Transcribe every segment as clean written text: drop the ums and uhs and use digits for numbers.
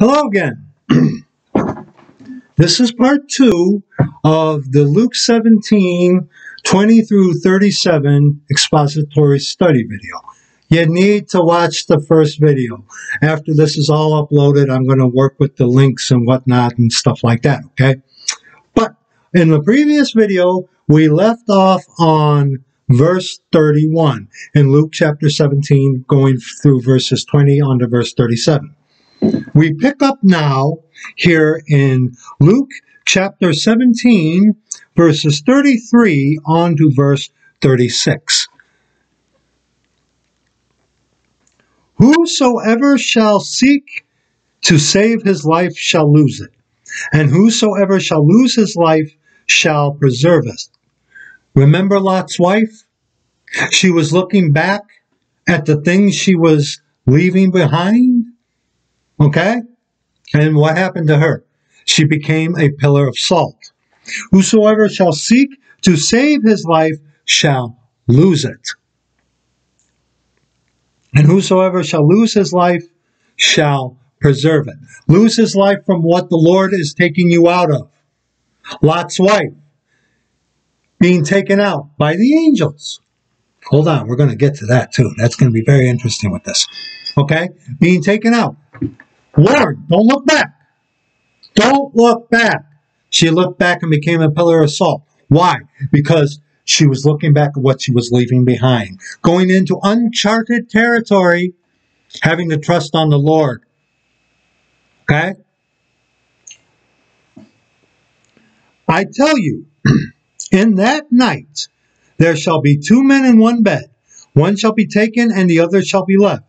Hello again. This is part 2 of the Luke 17, 20 through 37 expository study video. You need to watch the first video. After this is all uploaded, I'm going to work with the links and whatnot and stuff like that, okay? But in the previous video, we left off on verse 31 in Luke chapter 17, going through verses 20 on to verse 37. We pick up now here in Luke chapter 17, verses 33 on to verse 36. Whosoever shall seek to save his life shall lose it, and whosoever shall lose his life shall preserve it. Remember Lot's wife? She was looking back at the things she was leaving behind. Okay? And what happened to her? She became a pillar of salt. Whosoever shall seek to save his life shall lose it. And whosoever shall lose his life shall preserve it. Lose his life from what the Lord is taking you out of. Lot's wife being taken out by the angels. Hold on, we're going to get to that too. That's going to be very interesting with this. Okay? Being taken out. Warn, don't look back. Don't look back. She looked back and became a pillar of salt. Why? Because she was looking back at what she was leaving behind. Going into uncharted territory, having to trust on the Lord. Okay? I tell you, in that night there shall be two men in one bed. One shall be taken and the other shall be left.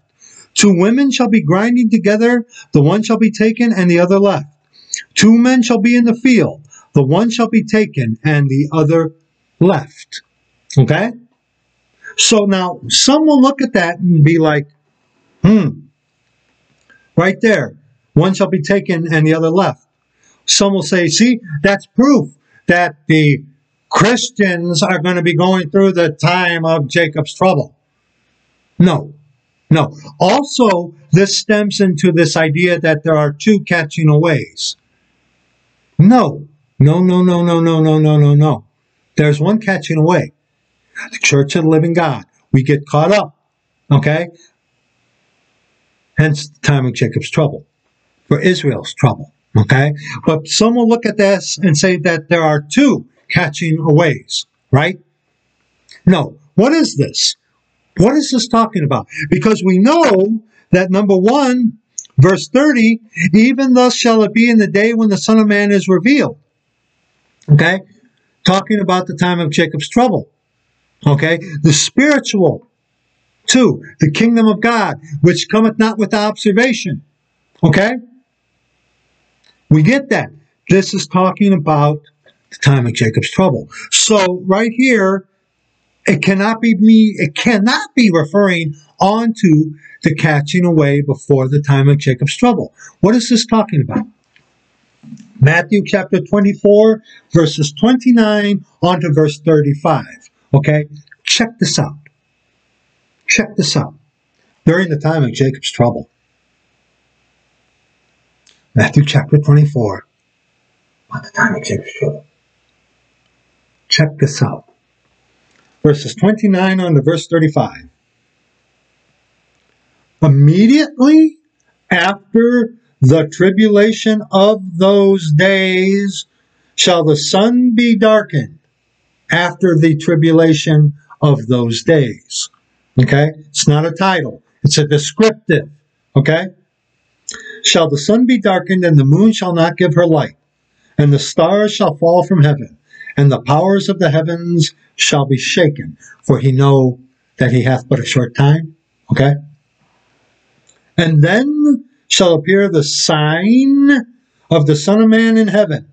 Two women shall be grinding together, the one shall be taken and the other left. Two men shall be in the field, the one shall be taken and the other left. Okay? So now, some will look at that and be like, right there, one shall be taken and the other left. Some will say, see, that's proof that the Christians are going to be going through the time of Jacob's trouble. No. No. Also, this stems into this idea that there are two catching aways. No. No, no, no, no, no, no, no, no, no. There's one catching away. The Church of the Living God. We get caught up. Okay? Hence the time of Jacob's trouble. For Israel's trouble. Okay? But some will look at this and say that there are two catching aways. Right? No. What is this? What is this talking about? Because we know that, number one, verse 30, even thus shall it be in the day when the Son of Man is revealed. Okay? Talking about the time of Jacob's trouble. Okay? The spiritual. Two, the kingdom of God, which cometh not with observation. Okay? We get that. This is talking about the time of Jacob's trouble. So, right here, It cannot be referring onto the catching away before the time of Jacob's trouble. What is this talking about? Matthew chapter 24, verses 29 on to verse 35. Okay? Check this out. Check this out. During the time of Jacob's trouble. Matthew chapter 24. On the time of Jacob's trouble. Check this out. Verses 29 on to verse 35. Immediately after the tribulation of those days shall the sun be darkened. After the tribulation of those days. Okay? It's not a title. It's a descriptive. Okay? Shall the sun be darkened, and the moon shall not give her light, and the stars shall fall from heaven, and the powers of the heavens shall be shaken, for he know that he hath but a short time. Okay? And then shall appear the sign of the Son of Man in heaven.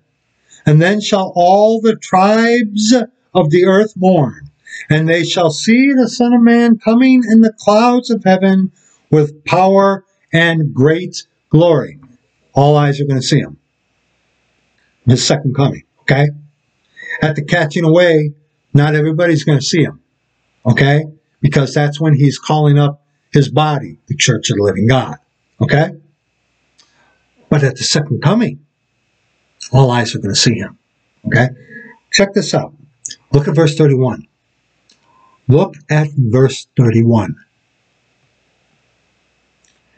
And then shall all the tribes of the earth mourn. And they shall see the Son of Man coming in the clouds of heaven with power and great glory. All eyes are going to see him. His second coming. Okay? At the catching away, not everybody's going to see him, okay? Because that's when he's calling up his body, the Church of the Living God, okay? But at the second coming, all eyes are going to see him. Okay? Check this out. Look at verse 31. Look at verse 31.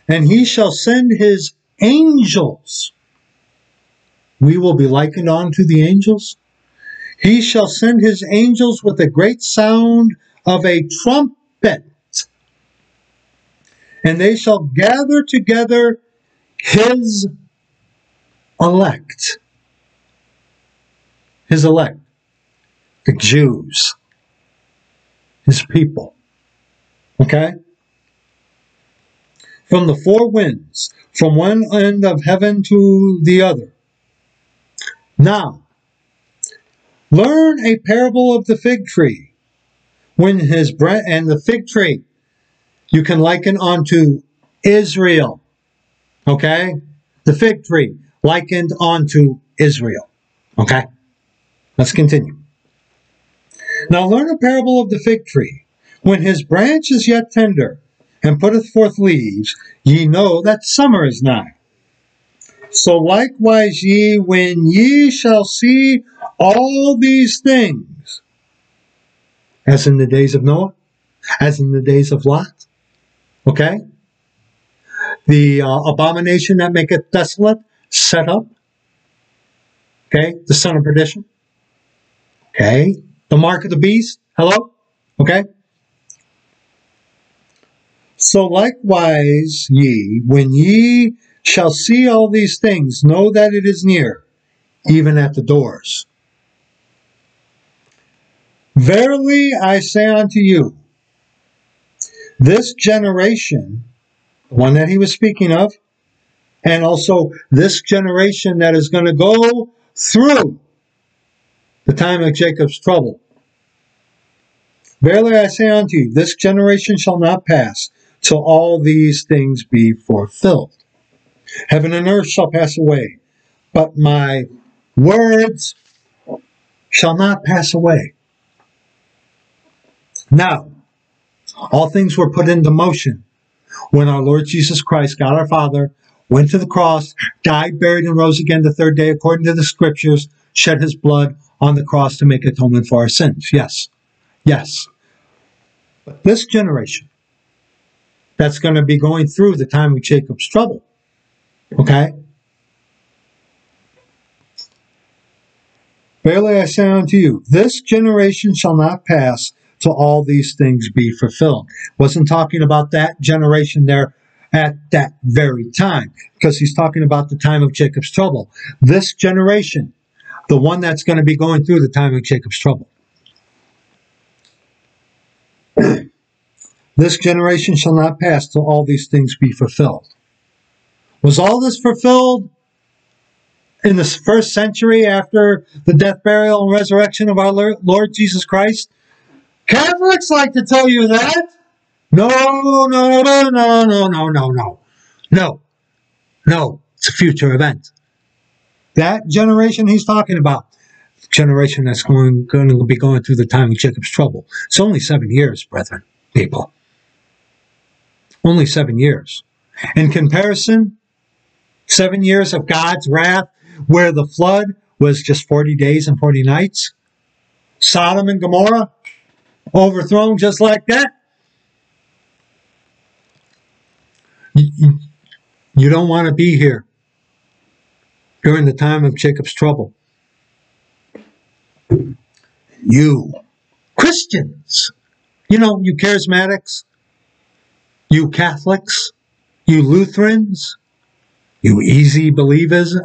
And he shall send his angels. We will be likened unto the angels. He shall send his angels with a great sound of a trumpet. And they shall gather together his elect. His elect. The Jews. His people. Okay? From the four winds, from one end of heaven to the other. Now, learn a parable of the fig tree. When his branch, and the fig tree, you can liken onto Israel. Okay? The fig tree, likened onto Israel. Okay? Let's continue. Now learn a parable of the fig tree. When his branch is yet tender, and putteth forth leaves, ye know that summer is nigh. So likewise ye, when ye shall see all these things, as in the days of Noah, as in the days of Lot, okay? The abomination that maketh desolate, set up, okay? The son of perdition, okay? The mark of the beast, hello, okay? So likewise ye, when ye shall see all these things, know that it is near, even at the doors. Verily I say unto you, this generation, the one that he was speaking of, and also this generation that is going to go through the time of Jacob's trouble. Verily I say unto you, this generation shall not pass till all these things be fulfilled. Heaven and earth shall pass away, but my words shall not pass away. Now, all things were put into motion when our Lord Jesus Christ, God our Father, went to the cross, died, buried, and rose again the third day, according to the Scriptures, shed his blood on the cross to make atonement for our sins. Yes. Yes. But this generation that's going to be going through the time of Jacob's trouble, okay? Verily I say unto you, this generation shall not pass till all these things be fulfilled. Wasn't talking about that generation there at that very time, because he's talking about the time of Jacob's trouble. This generation, the one that's going to be going through the time of Jacob's trouble. This generation shall not pass till all these things be fulfilled. Was all this fulfilled in the first century after the death, burial, and resurrection of our Lord Jesus Christ? Catholics like to tell you that. No. It's a future event. That generation he's talking about, the generation that's going to be going through the time of Jacob's trouble. It's only 7 years, brethren, people. Only 7 years. In comparison, 7 years of God's wrath, where the flood was just 40 days and 40 nights. Sodom and Gomorrah, overthrown just like that. You don't want to be here during the time of Jacob's trouble. You Christians, you Charismatics, you Catholics, you Lutherans, you easy believism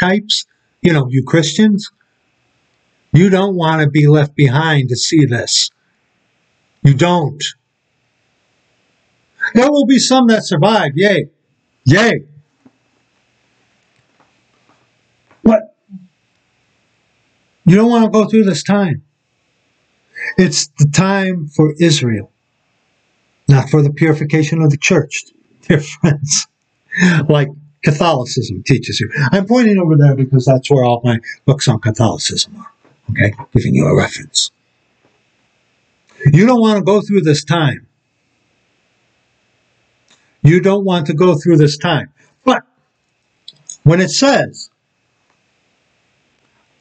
types, you Christians, you don't want to be left behind to see this. You don't. There will be some that survive. Yay. Yay. But you don't want to go through this time. It's the time for Israel, not for the purification of the church, dear friends, like Catholicism teaches you. I'm pointing over there because that's where all my books on Catholicism are. Okay, giving you a reference. You don't want to go through this time. You don't want to go through this time. But when it says,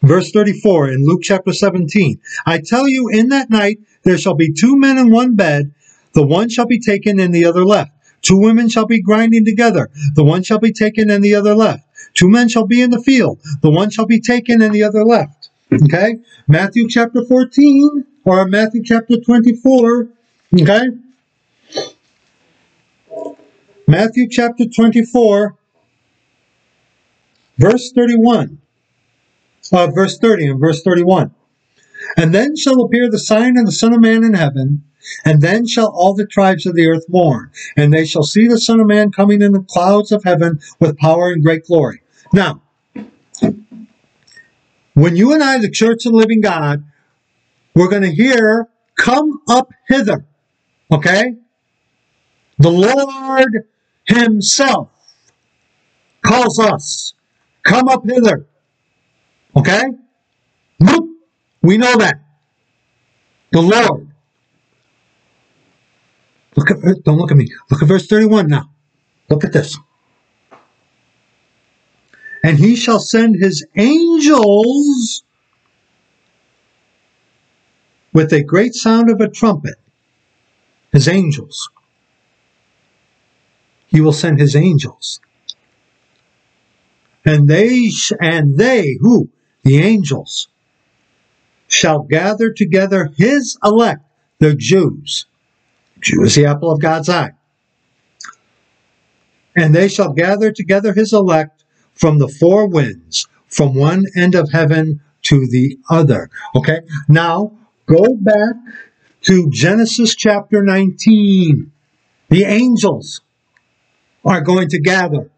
verse 34 in Luke chapter 17, I tell you, in that night there shall be two men in one bed, the one shall be taken and the other left. Two women shall be grinding together, the one shall be taken and the other left. Two men shall be in the field, the one shall be taken and the other left. Okay? Matthew chapter 14, or Matthew chapter 24, okay? Matthew chapter 24, verse 30 and verse 31. And then shall appear the sign of the Son of Man in heaven, and then shall all the tribes of the earth mourn, and they shall see the Son of Man coming in the clouds of heaven with power and great glory. Now, when you and I, the Church of the Living God, we're going to hear, come up hither, okay? The Lord himself calls us, come up hither, okay? We know that. The Lord. Look at, don't look at me. Look at verse 31 now. Look at this. And he shall send his angels with a great sound of a trumpet. His angels. He will send his angels. And they, who? The angels. Shall gather together his elect, the Jews. Jew is the apple of God's eye. And they shall gather together his elect from the four winds, from one end of heaven to the other. Okay, now go back to Genesis chapter 19. The angels are going to gather.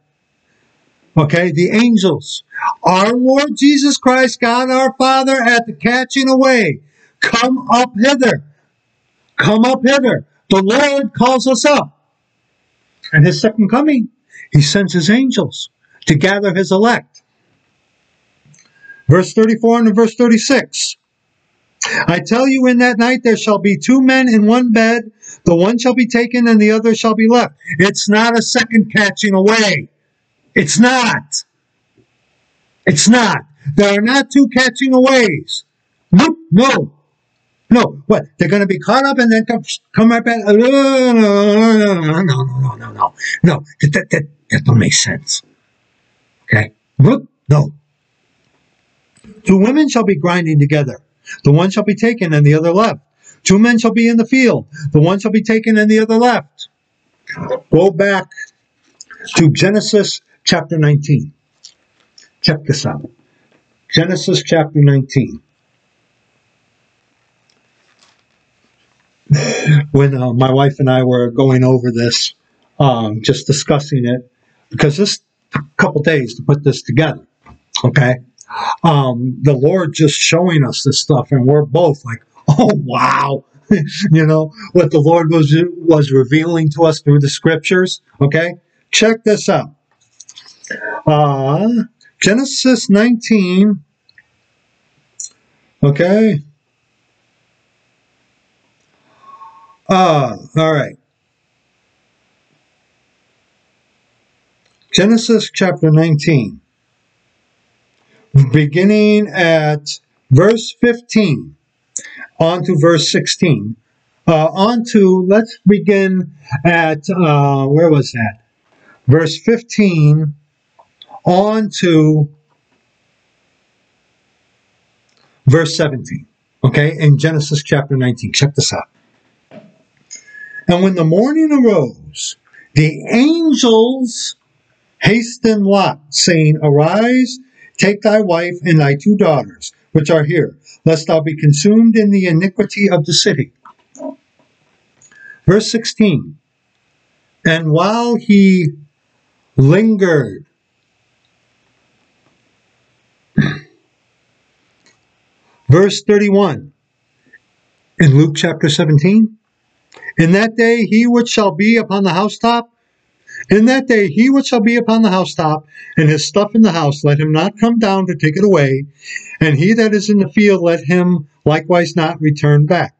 Okay, the angels. Our Lord Jesus Christ, God our Father, at the catching away. Come up hither. Come up hither. The Lord calls us up. And his second coming, he sends his angels to gather his elect. Verse 34 and verse 36. I tell you, in that night there shall be two men in one bed. The one shall be taken and the other shall be left. It's not a second catching away. It's not. It's not. There are not two catching aways. Nope. No. No. What? They're going to be caught up and then come right back. No. No. That don't make sense. Okay? Nope. No. Two women shall be grinding together. The one shall be taken and the other left. Two men shall be in the field. The one shall be taken and the other left. Go back to Genesis chapter 19. Check this out. Genesis chapter 19. When my wife and I were going over this, just discussing it, because this took a couple days to put this together, okay? The Lord just showing us this stuff, and we're both like, oh, wow. You know, what the Lord was revealing to us through the scriptures, okay? Check this out. Genesis 19, okay? All right. Genesis chapter 19, beginning at verse 15, on to verse 16. Let's begin at, where was that? Verse 15, on to verse 17, okay, in Genesis chapter 19. Check this out. And when the morning arose, the angels hastened Lot, saying, Arise, take thy wife and thy two daughters, which are here, lest thou be consumed in the iniquity of the city. Verse 16, and while he lingered, Verse 31, in Luke chapter 17, in that day he which shall be upon the housetop, and his stuff in the house, let him not come down to take it away, and he that is in the field, let him likewise not return back.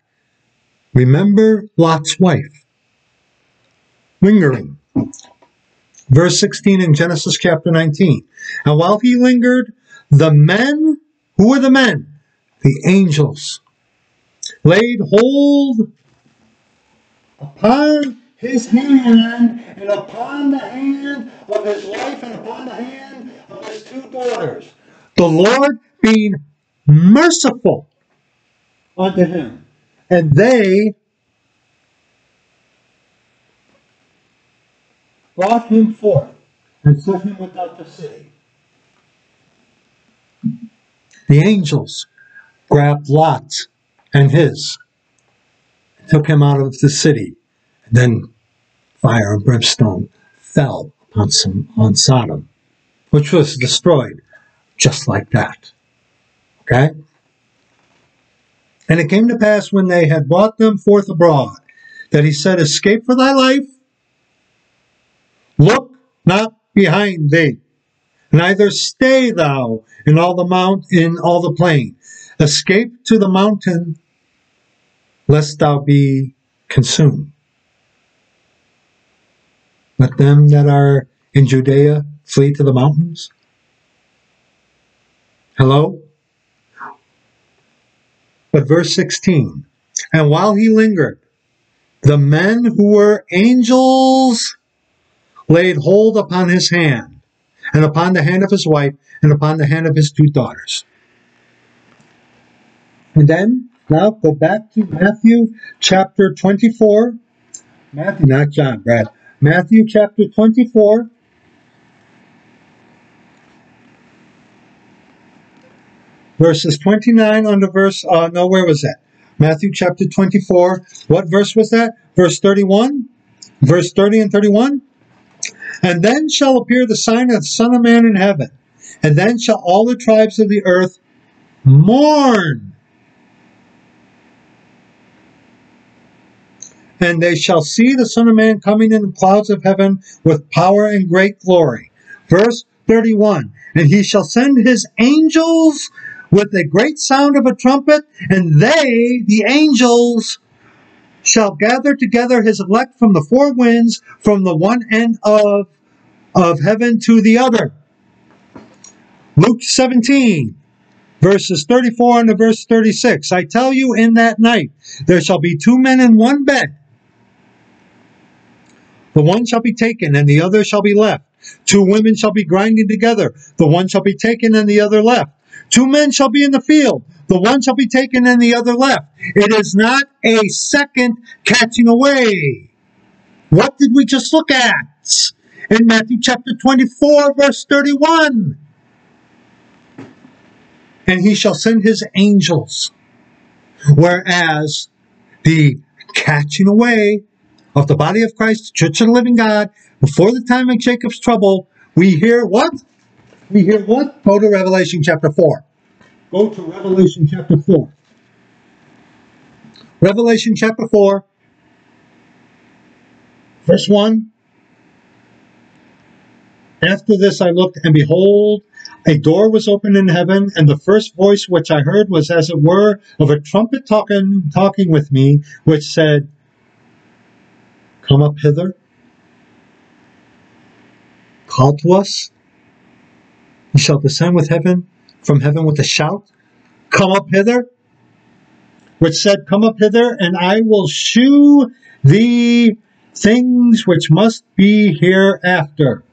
Remember Lot's wife, lingering. Verse 16 in Genesis chapter 19. And while he lingered, the men, who were the men? The angels, laid hold upon his hand and upon the hand of his wife and upon the hand of his two daughters. The Lord being merciful unto him. And they brought him forth and set him without the city. The angels grabbed Lot and his, took him out of the city. And then fire and brimstone fell on Sodom, which was destroyed just like that. Okay? And it came to pass when they had brought them forth abroad, that he said, Escape for thy life, look not behind thee, neither stay thou in all the plain. Escape to the mountain, lest thou be consumed. Let them that are in Judea flee to the mountains. Hello? But verse 16, and while he lingered, the men who were angels laid hold upon his hand, and upon the hand of his wife, and upon the hand of his two daughters. And then, now go back to Matthew chapter 24. Matthew, not John, Brad. Matthew chapter 24. Verses 29 under verse, where was that? Matthew chapter 24, what verse was that? Verse 31, verse 30 and 31. And then shall appear the sign of the Son of Man in heaven, and then shall all the tribes of the earth mourn. And they shall see the Son of Man coming in the clouds of heaven with power and great glory. Verse 31, and he shall send his angels with a great sound of a trumpet, and they, the angels, shall gather together his elect from the four winds, from the one end of heaven to the other. Luke 17, verses 34 and verse 36. I tell you, in that night there shall be two men in one bed. The one shall be taken, and the other shall be left. Two women shall be grinding together. The one shall be taken, and the other left. Two men shall be in the field. The one shall be taken and the other left. It is not a second catching away. What did we just look at? In Matthew chapter 24, verse 31. And he shall send his angels. Whereas the catching away of the body of Christ, the Church of the Living God, before the time of Jacob's trouble, we hear what? We hear what? Go to Revelation chapter 4. Go to Revelation chapter 4. Revelation chapter 4, verse 1. After this I looked, and behold, a door was opened in heaven, and the first voice which I heard was as it were of a trumpet talking with me, which said, Come up hither, call to us. He shall descend with heaven, from heaven with a shout, Come up hither, which said, Come up hither, and I will shew thee things which must be hereafter.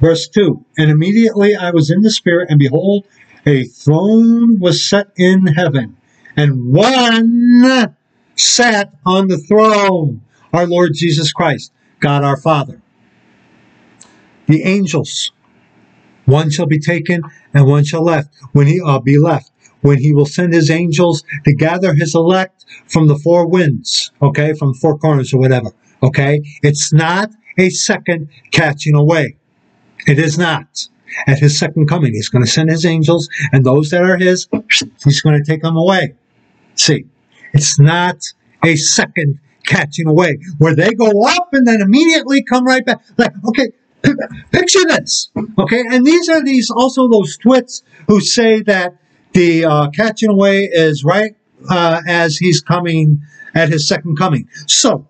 Verse 2, And immediately I was in the Spirit, and behold, a throne was set in heaven, and one sat on the throne, our Lord Jesus Christ, God our Father. The angels, one shall be taken, and one shall be left. When he will send his angels to gather his elect from the four winds, okay, from four corners or whatever, okay? It's not a second catching away. It is not. At his second coming, he's going to send his angels, and those that are his, he's going to take them away. See, it's not a second catching away, where they go up and then immediately come right back. Like, okay, picture this, okay? And these are also those twits who say that the catching away is right as he's coming at his second coming. So,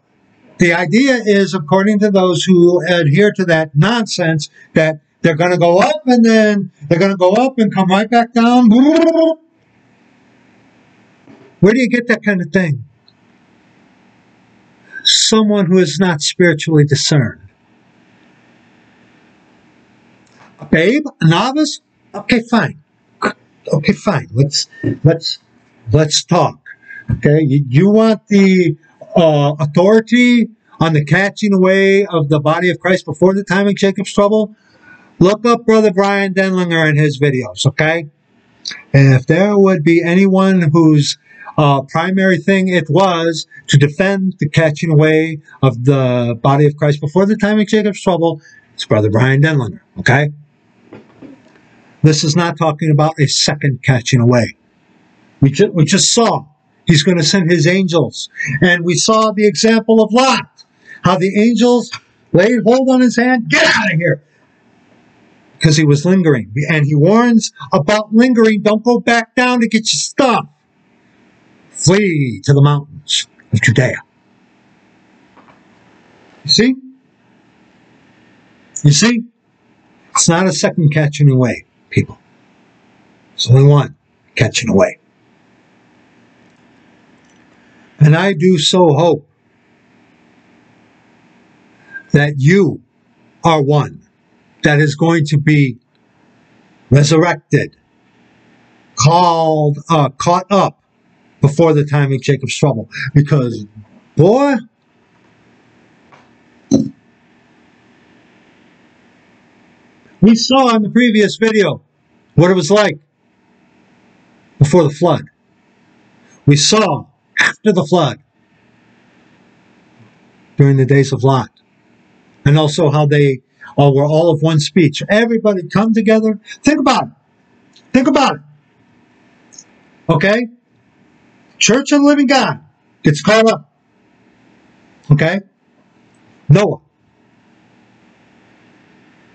The idea is, according to those who adhere to that nonsense, that they're going to go up and then they're going to go up and come right back down. Where do you get that kind of thing? Someone who is not spiritually discerned. A babe? A novice? Okay, fine. Okay, fine. Let's talk. Okay, you want the authority on the catching away of the body of Christ before the time of Jacob's trouble? Look up Brother Brian Denlinger and his videos, okay? And if there would be anyone whose primary thing it was to defend the catching away of the body of Christ before the time of Jacob's trouble, it's Brother Brian Denlinger, okay? This is not talking about a second catching away. We just saw he's going to send his angels. And we saw the example of Lot, how the angels laid hold on his hand, get out of here, because he was lingering. And he warns about lingering, don't go back down to get your stuff. Flee to the mountains of Judea. You see? You see? It's not a second catching away, people. It's only one catching away. And I do so hope that you are one that is going to be resurrected, caught up before the time of Jacob's trouble. Because, boy, we saw in the previous video what it was like before the flood. We saw after the flood, during the days of Lot, and also how they were all of one speech. Everybody come together. Think about it. Think about it. Okay? Church of the Living God gets called up. Okay? Noah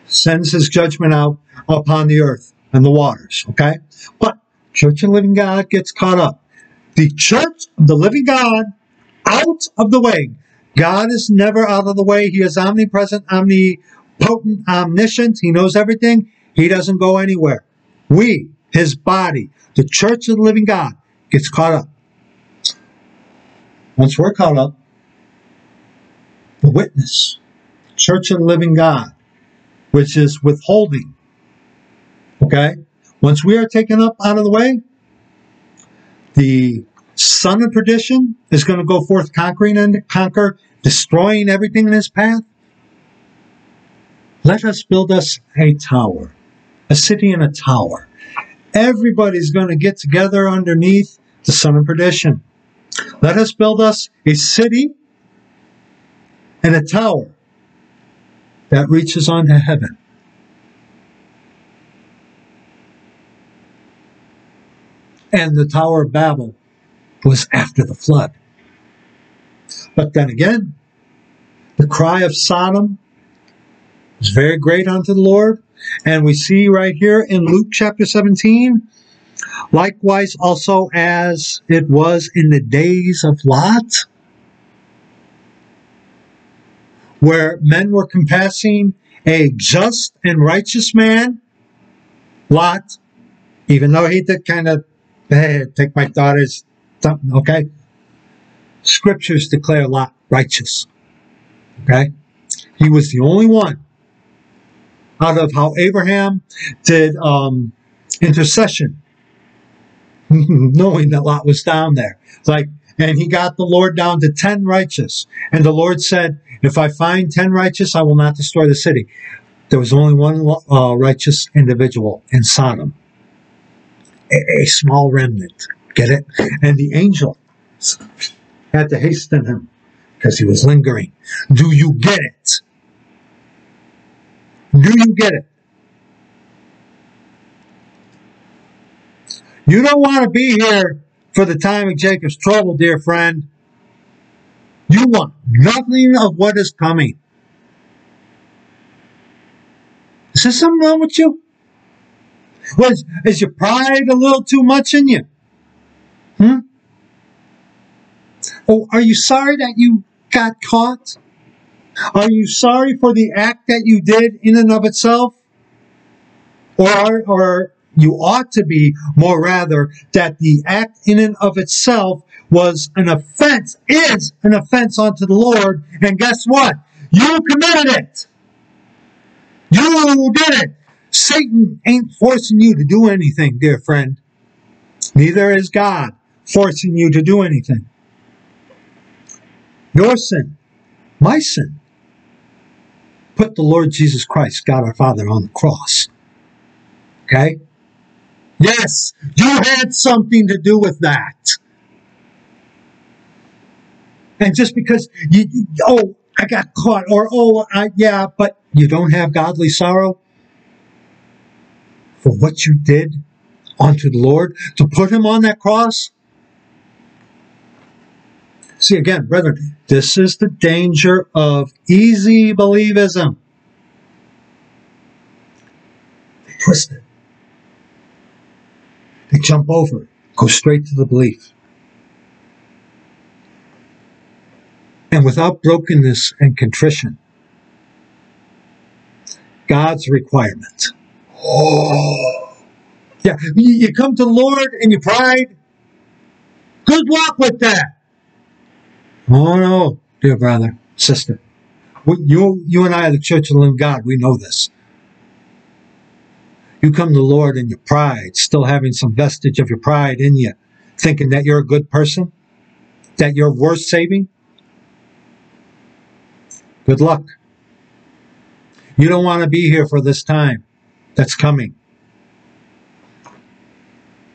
sends his judgment out upon the earth and the waters. Okay? But Church of the Living God gets caught up. The Church of the Living God out of the way. God is never out of the way. He is omnipresent, omnipotent, omniscient. He knows everything. He doesn't go anywhere. We, his body, the Church of the Living God, gets caught up. Once we're caught up, the witness, Church of the Living God, which is withholding, okay? Once we are taken up out of the way, the son of perdition is going to go forth conquering and conquer, destroying everything in his path. Let us build us a tower, a city and a tower. Everybody's going to get together underneath the son of perdition. Let us build us a city and a tower that reaches onto heaven. And the Tower of Babel was after the flood. But then again, the cry of Sodom was very great unto the Lord. And we see right here in Luke chapter 17, likewise also as it was in the days of Lot, where men were compassing a just and righteous man, Lot, even though he did kind of, hey, take my daughter's, okay? Scriptures declare Lot righteous, okay? He was the only one out of how Abraham did intercession, knowing that Lot was down there. Like, and he got the Lord down to 10 righteous. And the Lord said, if I find 10 righteous, I will not destroy the city. There was only one righteous individual in Sodom. A small remnant. Get it? And the angel had to hasten him because he was lingering. Do you get it? Do you get it? You don't want to be here for the time of Jacob's trouble, dear friend. You want nothing of what is coming. Is there something wrong with you? Is your pride a little too much in you? Hmm? Oh, are you sorry that you got caught? Are you sorry for the act that you did in and of itself? Or you ought to be, more rather, that the act in and of itself is an offense unto the Lord. And guess what? You committed it. You did it. Satan ain't forcing you to do anything, dear friend. Neither is God forcing you to do anything. Your sin, my sin, put the Lord Jesus Christ, God our Father, on the cross. Okay? Yes, you had something to do with that. And just because I got caught, but you don't have godly sorrow for what you did unto the Lord, to put him on that cross? See, again, brethren, this is the danger of easy believism. They twist it. They jump over it, go straight to the belief. And without brokenness and contrition, God's requirement. Oh, yeah, you come to the Lord and you pride. Good luck with that. Oh no, dear brother, sister. You and I are the Church of the Living God. We know this. You come to the Lord in your pride, still having some vestige of your pride in you, thinking that you're a good person, that you're worth saving. Good luck. You don't want to be here for this time that's coming.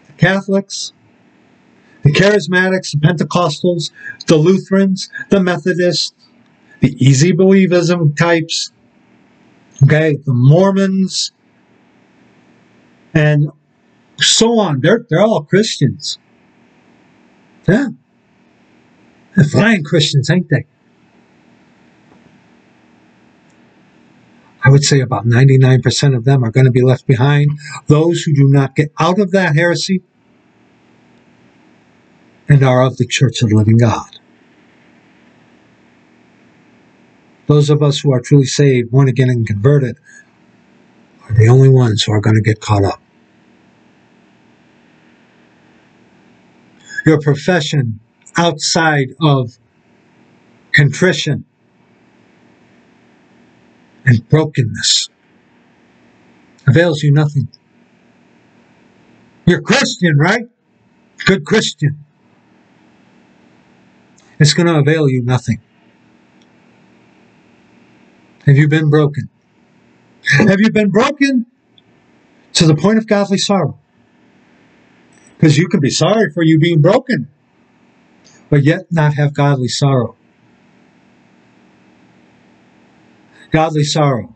The Catholics, the Charismatics, the Pentecostals, the Lutherans, the Methodists, the easy believism types, okay, the Mormons, and so on. They're all Christians. Yeah. They're flying Christians, ain't they? I would say about 99% of them are going to be left behind. Those who do not get out of that heresy and are of the Church of the Living God. Those of us who are truly saved, born again and converted, are the only ones who are going to get caught up. Your profession outside of contrition and brokenness avails you nothing. You're Christian, right? Good Christian. It's going to avail you nothing. Have you been broken? Have you been broken to the point of godly sorrow? Because you can be sorry for you being broken, but yet not have godly sorrow. Godly sorrow.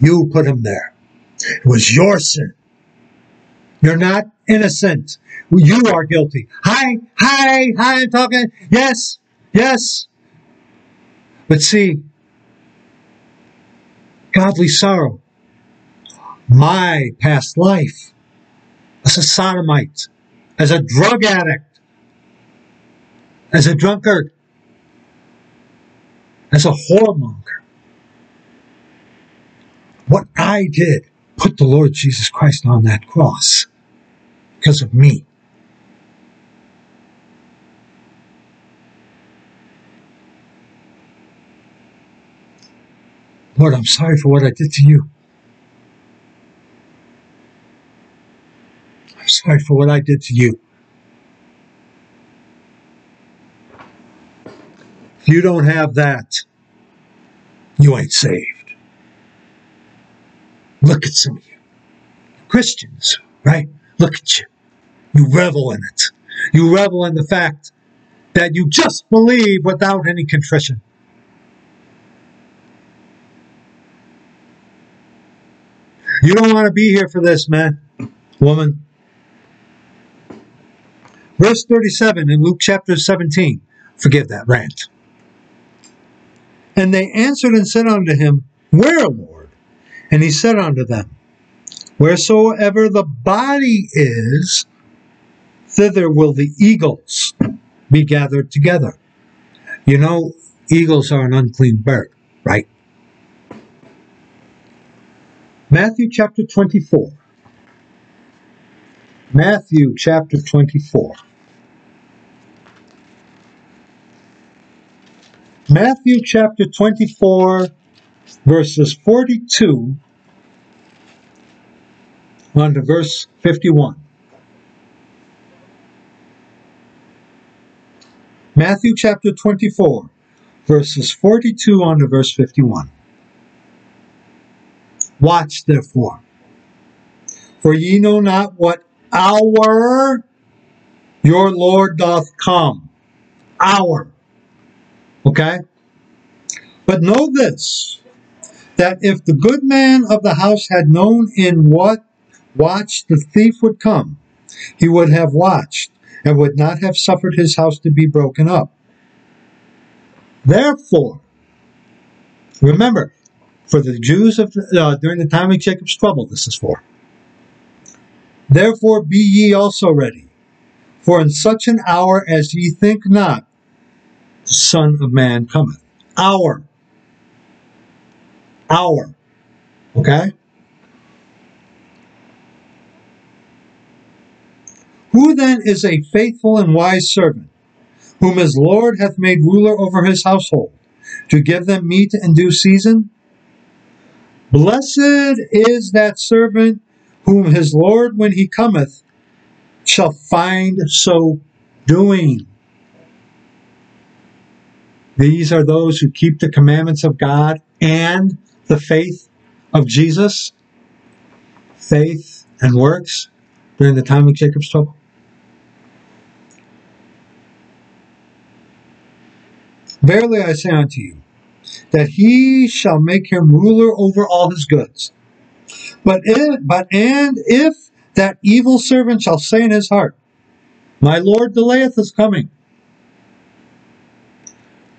You put him there. It was your sin. You're not innocent. You are guilty. Hi, I'm talking. Yes. But see, godly sorrow. My past life as a sodomite, as a drug addict, as a drunkard, as a whoremonger. What I did put the Lord Jesus Christ on that cross because of me. Lord, I'm sorry for what I did to you. I'm sorry for what I did to you. If you don't have that, you ain't saved. Look at some of you. Christians, right? Look at you. You revel in it. You revel in the fact that you just believe without any contrition. You don't want to be here for this, man, woman. Verse 37 in Luke chapter 17. Forgive that rant. And they answered and said unto him, Where, Lord? And he said unto them, Wheresoever the body is, thither will the eagles be gathered together. You know, eagles are an unclean bird, right? Matthew chapter 24. Matthew chapter 24. Matthew chapter 24, verses 42 on to verse 51. Matthew chapter 24, verses 42 on to verse 51. Watch therefore, for ye know not what hour your Lord doth come. Hour. Okay? But know this, that if the good man of the house had known in what watch the thief would come, he would have watched, and would not have suffered his house to be broken up. Therefore, remember, for the Jews of during the time of Jacob's trouble, this is for. Therefore be ye also ready, for in such an hour as ye think not, the Son of Man cometh. Hour. Hour. Okay? Who then is a faithful and wise servant, whom his Lord hath made ruler over his household, to give them meat in due season? Blessed is that servant whom his Lord, when he cometh, shall find so doing. These are those who keep the commandments of God and the faith of Jesus. Faith and works during the time of Jacob's trouble. Verily I say unto you, that he shall make him ruler over all his goods. But if that evil servant shall say in his heart, my Lord delayeth his coming.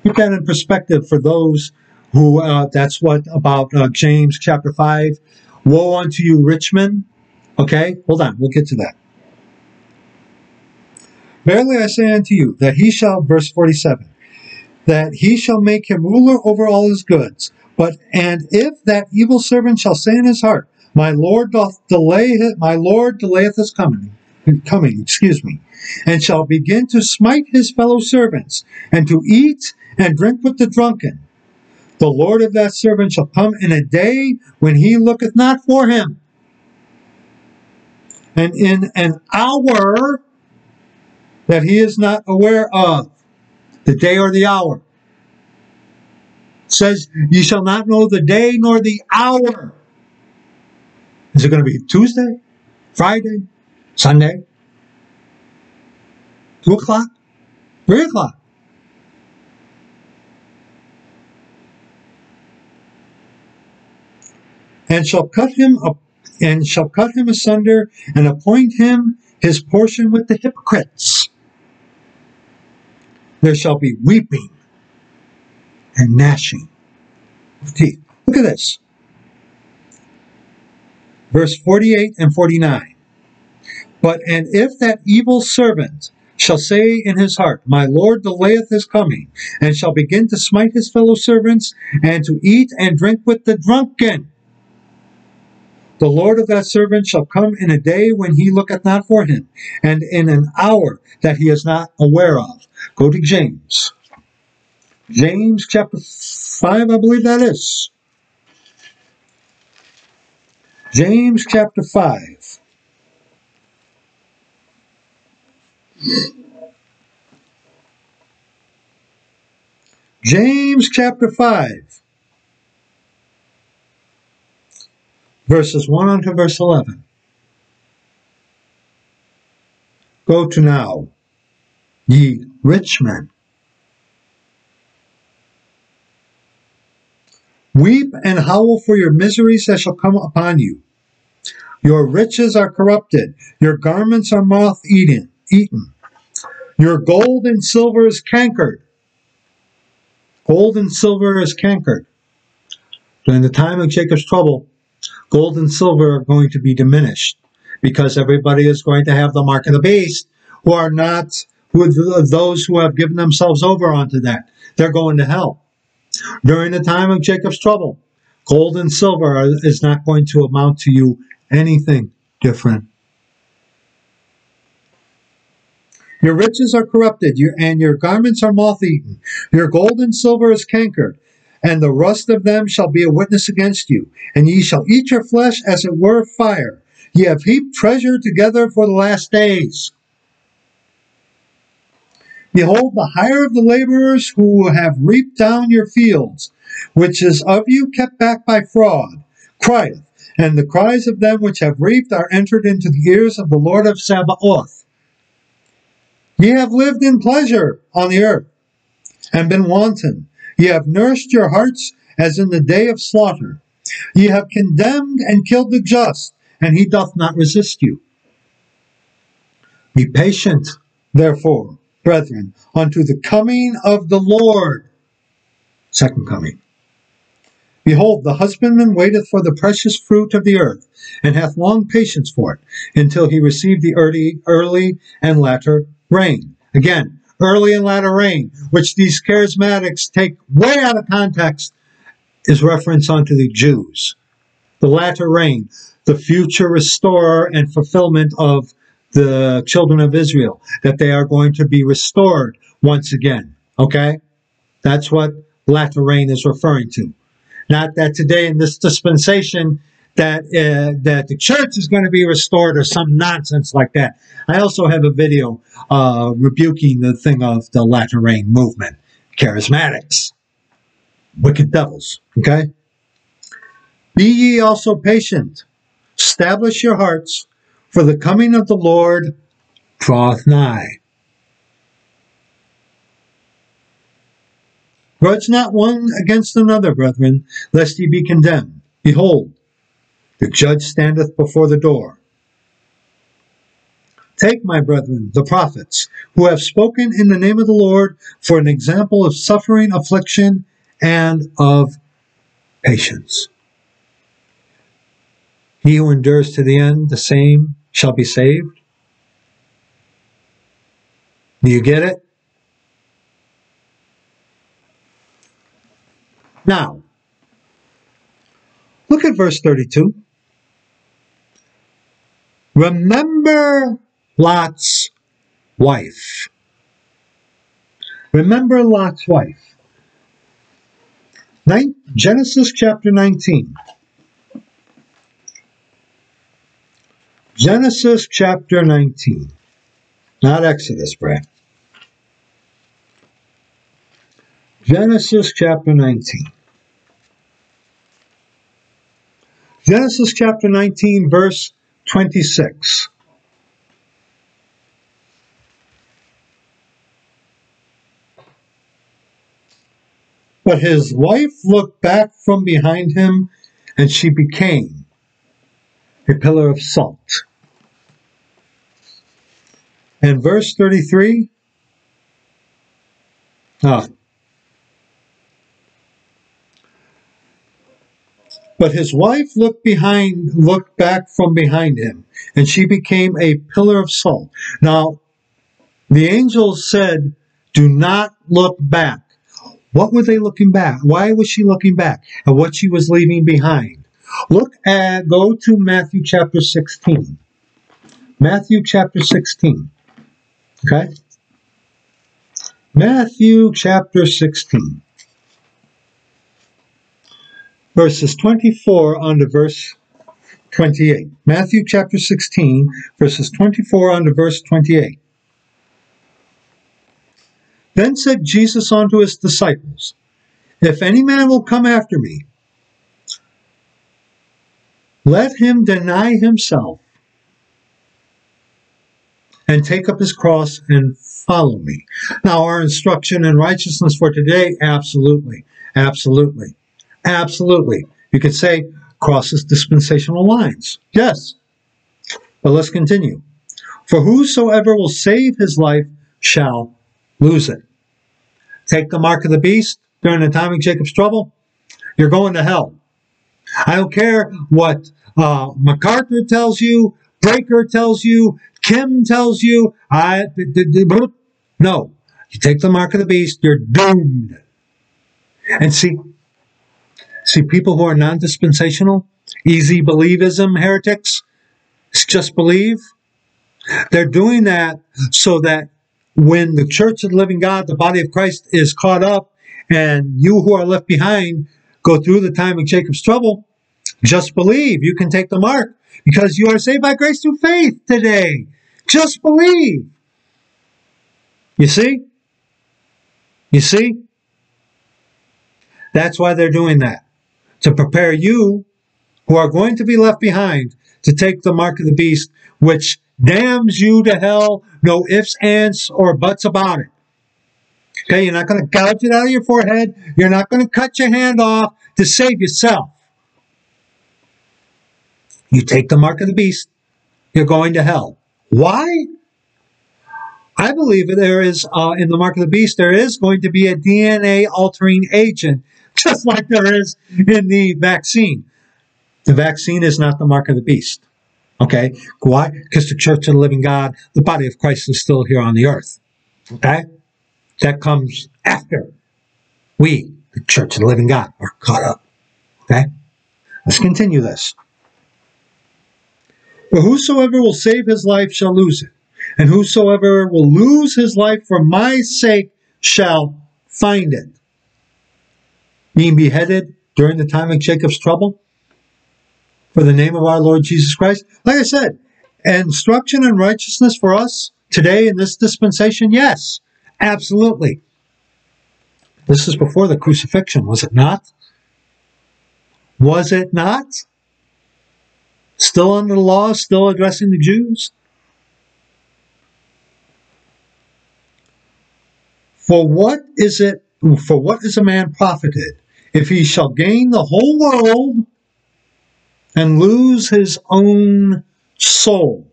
Put that in perspective for those who, that's what about James chapter 5. Woe unto you, rich men. Okay, hold on, we'll get to that. Verily I say unto you, that he shall, verse 47, that he shall make him ruler over all his goods. And if that evil servant shall say in his heart, my Lord delayeth his coming, and shall begin to smite his fellow servants, and to eat and drink with the drunken, the Lord of that servant shall come in a day when he looketh not for him. And in an hour that he is not aware of, the day or the hour. It says, ye shall not know the day nor the hour. Is it going to be Tuesday, Friday, Sunday, 2 o'clock, 3 o'clock? And shall cut him asunder, and appoint him his portion with the hypocrites. There shall be weeping and gnashing of teeth. Look at this. Verse 48 and 49. And if that evil servant shall say in his heart, my Lord delayeth his coming, and shall begin to smite his fellow servants, and to eat and drink with the drunken, the Lord of that servant shall come in a day when he looketh not for him, and in an hour that he is not aware of. Go to James. James chapter 5, I believe that is. James chapter 5. James chapter 5. Verses 1 unto verse 11. Go to now, ye rich men. Weep and howl for your miseries that shall come upon you. Your riches are corrupted. Your garments are moth-eaten. Your gold and silver is cankered. Gold and silver is cankered. During the time of Jacob's trouble, gold and silver are going to be diminished because everybody is going to have the mark of the beast, who are those who have given themselves over onto that. they're going to hell. During the time of Jacob's trouble, gold and silver is not going to amount to you anything different. Your riches are corrupted, and your garments are moth-eaten. Your gold and silver is cankered, and the rust of them shall be a witness against you. And ye shall eat your flesh as it were fire. Ye have heaped treasure together for the last days. Behold, the hire of the laborers who have reaped down your fields, which is of you kept back by fraud, crieth, and the cries of them which have reaped are entered into the ears of the Lord of Sabaoth. Ye have lived in pleasure on the earth, and been wanton. Ye have nourished your hearts as in the day of slaughter. Ye have condemned and killed the just, and he doth not resist you. Be patient, therefore, brethren, unto the coming of the Lord. Second coming. Behold, the husbandman waiteth for the precious fruit of the earth, and hath long patience for it, until he receive the early and latter rain. Again, early and latter rain, which these charismatics take way out of context, is reference unto the Jews. The latter rain, the future restorer and fulfillment of the children of Israel, that they are going to be restored once again. Okay? That's what latter rain is referring to. Not that today in this dispensation that the church is going to be restored or some nonsense like that. I also have a video rebuking the thing of the Latter Rain movement. Charismatics. Wicked devils. Okay? Be ye also patient. Establish your hearts, for the coming of the Lord draweth nigh. Grudge not one against another, brethren, lest ye be condemned. Behold, the judge standeth before the door. Take, my brethren, the prophets, who have spoken in the name of the Lord, for an example of suffering, affliction, and of patience. He who endures to the end, the same shall be saved. Do you get it? Now, look at verse 32. Remember Lot's wife. Remember Lot's wife. Genesis chapter 19. Genesis chapter 19. Not Exodus, Brad. Genesis chapter 19. Genesis chapter 19, verse 26. But his wife looked back from behind him, and she became a pillar of salt. And verse 33. But his wife looked back from behind him, and she became a pillar of salt. Now, the angels said, do not look back. What were they looking back? Why was she looking back? And what she was leaving behind? Go to Matthew chapter 16. Matthew chapter 16. Okay? Matthew chapter 16. Verses 24 on to verse 28. Matthew chapter 16, verses 24 on to verse 28. Then said Jesus unto his disciples, if any man will come after me, let him deny himself, and take up his cross and follow me. Now, our instruction in righteousness for today, absolutely, absolutely. Absolutely. You could say crosses dispensational lines. Yes. But let's continue. For whosoever will save his life shall lose it. Take the mark of the beast during the time of Jacob's trouble. You're going to hell. I don't care what MacArthur tells you, Breaker tells you, Kim tells you. No. You take the mark of the beast, you're doomed And see people who are non-dispensational, easy believism heretics, just believe. They're doing that so that when the Church of the Living God, the body of Christ, is caught up, and you who are left behind go through the time of Jacob's trouble, just believe. You can take the mark because you are saved by grace through faith today. Just believe. You see? You see? That's why they're doing that. To prepare you who are going to be left behind to take the mark of the beast, which damns you to hell, no ifs, ands, or buts about it. Okay, you're not going to gouge it out of your forehead. You're not going to cut your hand off to save yourself. You take the mark of the beast, you're going to hell. Why? I believe there is, in the mark of the beast, there is going to be a DNA-altering agent, just like there is in the vaccine. The vaccine is not the mark of the beast. Okay? Why? Because the Church of the Living God, the body of Christ, is still here on the earth. Okay? That comes after we, the Church of the Living God, are caught up. Okay? Let's continue this. But whosoever will save his life shall lose it, and whosoever will lose his life for my sake shall find it. Being beheaded during the time of Jacob's trouble for the name of our Lord Jesus Christ. Like I said, instruction in righteousness for us today in this dispensation, yes, absolutely. This is before the crucifixion, was it not? Was it not? Still under the law, still addressing the Jews? For what is a man profited if he shall gain the whole world and lose his own soul?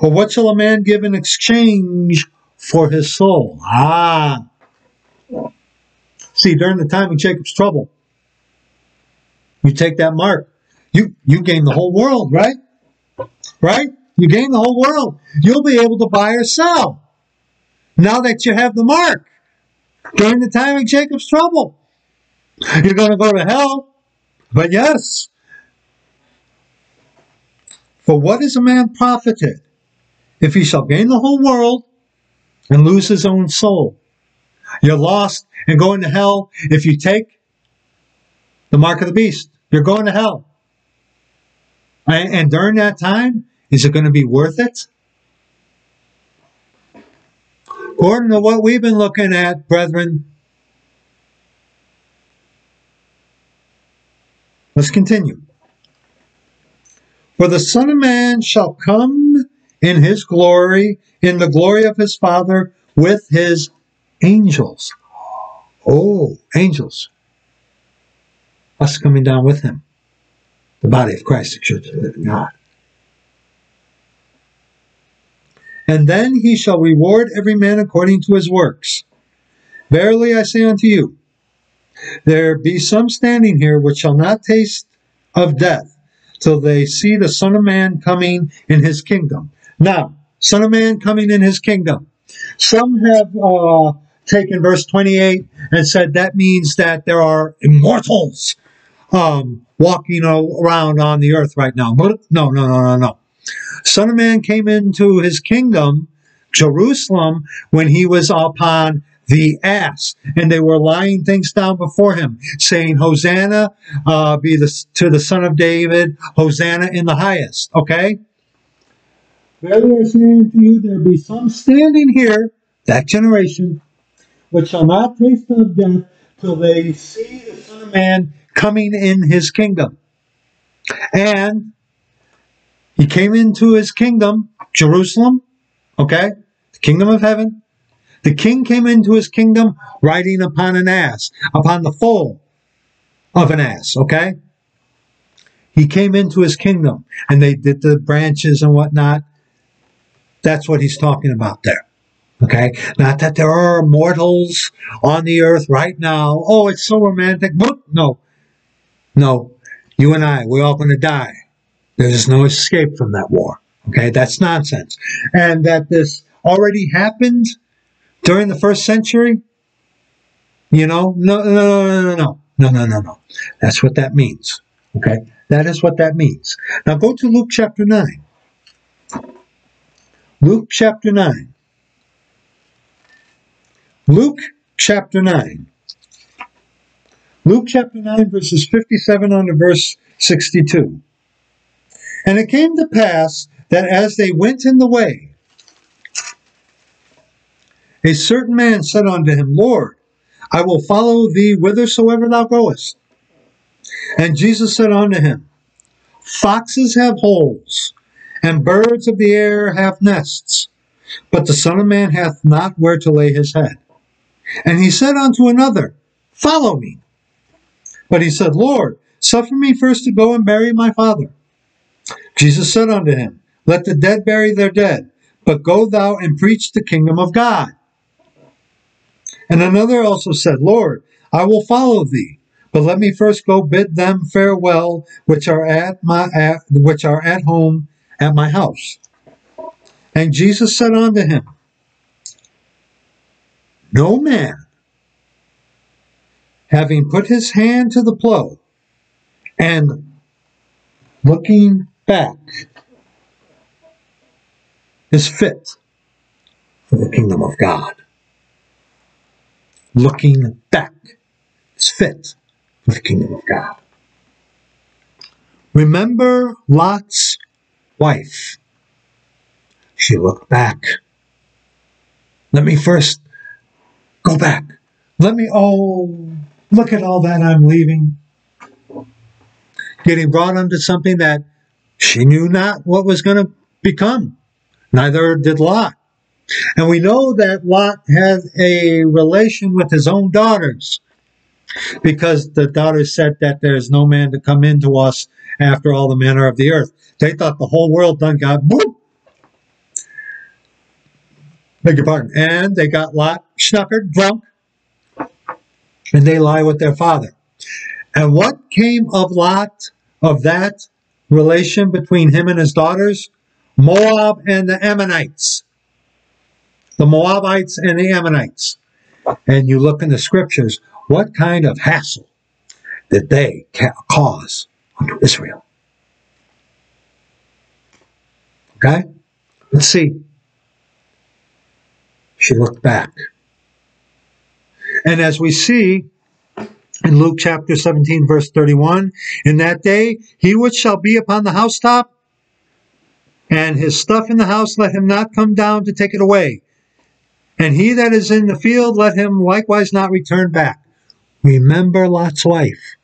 Or what shall a man give in exchange for his soul? Ah! See, during the time of Jacob's trouble, you take that mark. You gain the whole world, right? Right? You gain the whole world. You'll be able to buy or sell now that you have the mark. During the time of Jacob's trouble, you're going to go to hell. But yes, for what is a man profited if he shall gain the whole world and lose his own soul? You're lost and going to hell if you take the mark of the beast. You're going to hell. And during that time, is it going to be worth it? According to what we've been looking at, brethren, let's continue. For the Son of Man shall come in his glory, in the glory of his Father, with his angels. Oh, angels. Us coming down with him. The body of Christ, the Church of the Living God. And then he shall reward every man according to his works. Verily I say unto you, there be some standing here which shall not taste of death, till they see the Son of Man coming in his kingdom. Now, Son of Man coming in his kingdom. Some have taken verse 28 and said that means that there are immortals walking around on the earth right now. No. Son of Man came into his kingdom, Jerusalem, when he was upon the ass, and they were lying things down before him, saying, Hosanna to the Son of David, Hosanna in the highest. Okay? Verily I say unto you, there be some standing here, that generation, which shall not taste of death till they see the Son of Man coming in his kingdom. And he came into his kingdom, Jerusalem, okay, the kingdom of heaven. The king came into his kingdom riding upon an ass, upon the foal of an ass, okay? He came into his kingdom, and they did the branches and whatnot. That's what he's talking about there, okay? Not that there are mortals on the earth right now. Oh, it's so romantic. No. No, you and I, we're all going to die. There's no escape from that war. Okay, that's nonsense. And that this already happened during the first century? You know, no. That's what that means. Okay, that is what that means. Now go to Luke chapter 9. Luke chapter 9. Luke chapter 9. Luke chapter 9, verses 57 on to verse 62. And it came to pass that as they went in the way, a certain man said unto him, Lord, I will follow thee whithersoever thou goest. And Jesus said unto him, Foxes have holes, and birds of the air have nests, but the Son of Man hath not where to lay his head. And he said unto another, Follow me. But he said, Lord, suffer me first to go and bury my father. Jesus said unto him, Let the dead bury their dead, but go thou and preach the kingdom of God. And another also said, Lord, I will follow thee, but let me first go bid them farewell, which are at home at my house. And Jesus said unto him, No man, having put his hand to the plow, and looking back, is fit for the kingdom of God. Looking back is fit for the kingdom of God. Remember Lot's wife. She looked back. Let me first go back. Let me, oh, look at all that I'm leaving. Getting brought unto something that she knew not what was going to become. Neither did Lot. And we know that Lot had a relation with his own daughters, because the daughters said that there is no man to come into us after all the manner of the earth. They thought the whole world done got, boom. Beg your pardon. And they got Lot schnockered, drunk, and they lie with their father. And what came of Lot, of that relation between him and his daughters? Moab and the Ammonites. The Moabites and the Ammonites. And you look in the scriptures, what kind of hassle did they cause unto Israel? Okay? Let's see. She looked back. And as we see in Luke chapter 17, verse 31, in that day, he which shall be upon the housetop, and his stuff in the house, let him not come down to take it away. And he that is in the field, let him likewise not return back. Remember Lot's wife.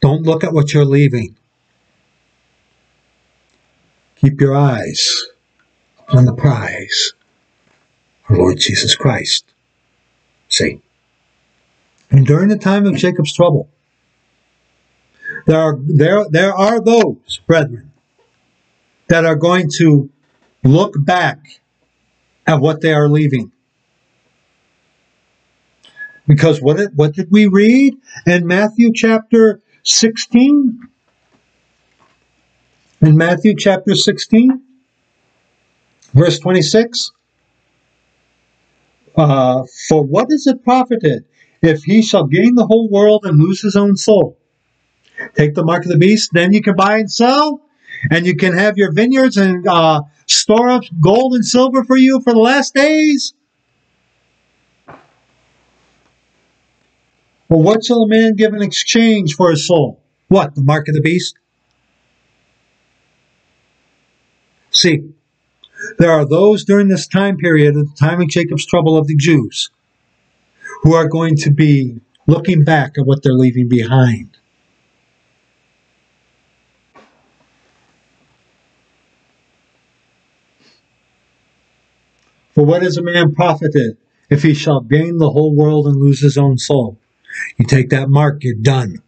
Don't look at what you're leaving. Keep your eyes on the prize, our Lord Jesus Christ. See? And during the time of Jacob's trouble, there are those, brethren, that are going to look back at what they are leaving. Because what did we read in Matthew chapter 16? In Matthew chapter 16, verse 26, For what is it profited if he shall gain the whole world and lose his own soul? Take the mark of the beast, then you can buy and sell, and you can have your vineyards and store up gold and silver for you for the last days. Well, what shall a man give in exchange for his soul? What, the mark of the beast? See, there are those during this time period, at the time of Jacob's trouble of the Jews, who are going to be looking back at what they're leaving behind. For what is a man profited if he shall gain the whole world and lose his own soul? You take that mark, you're done.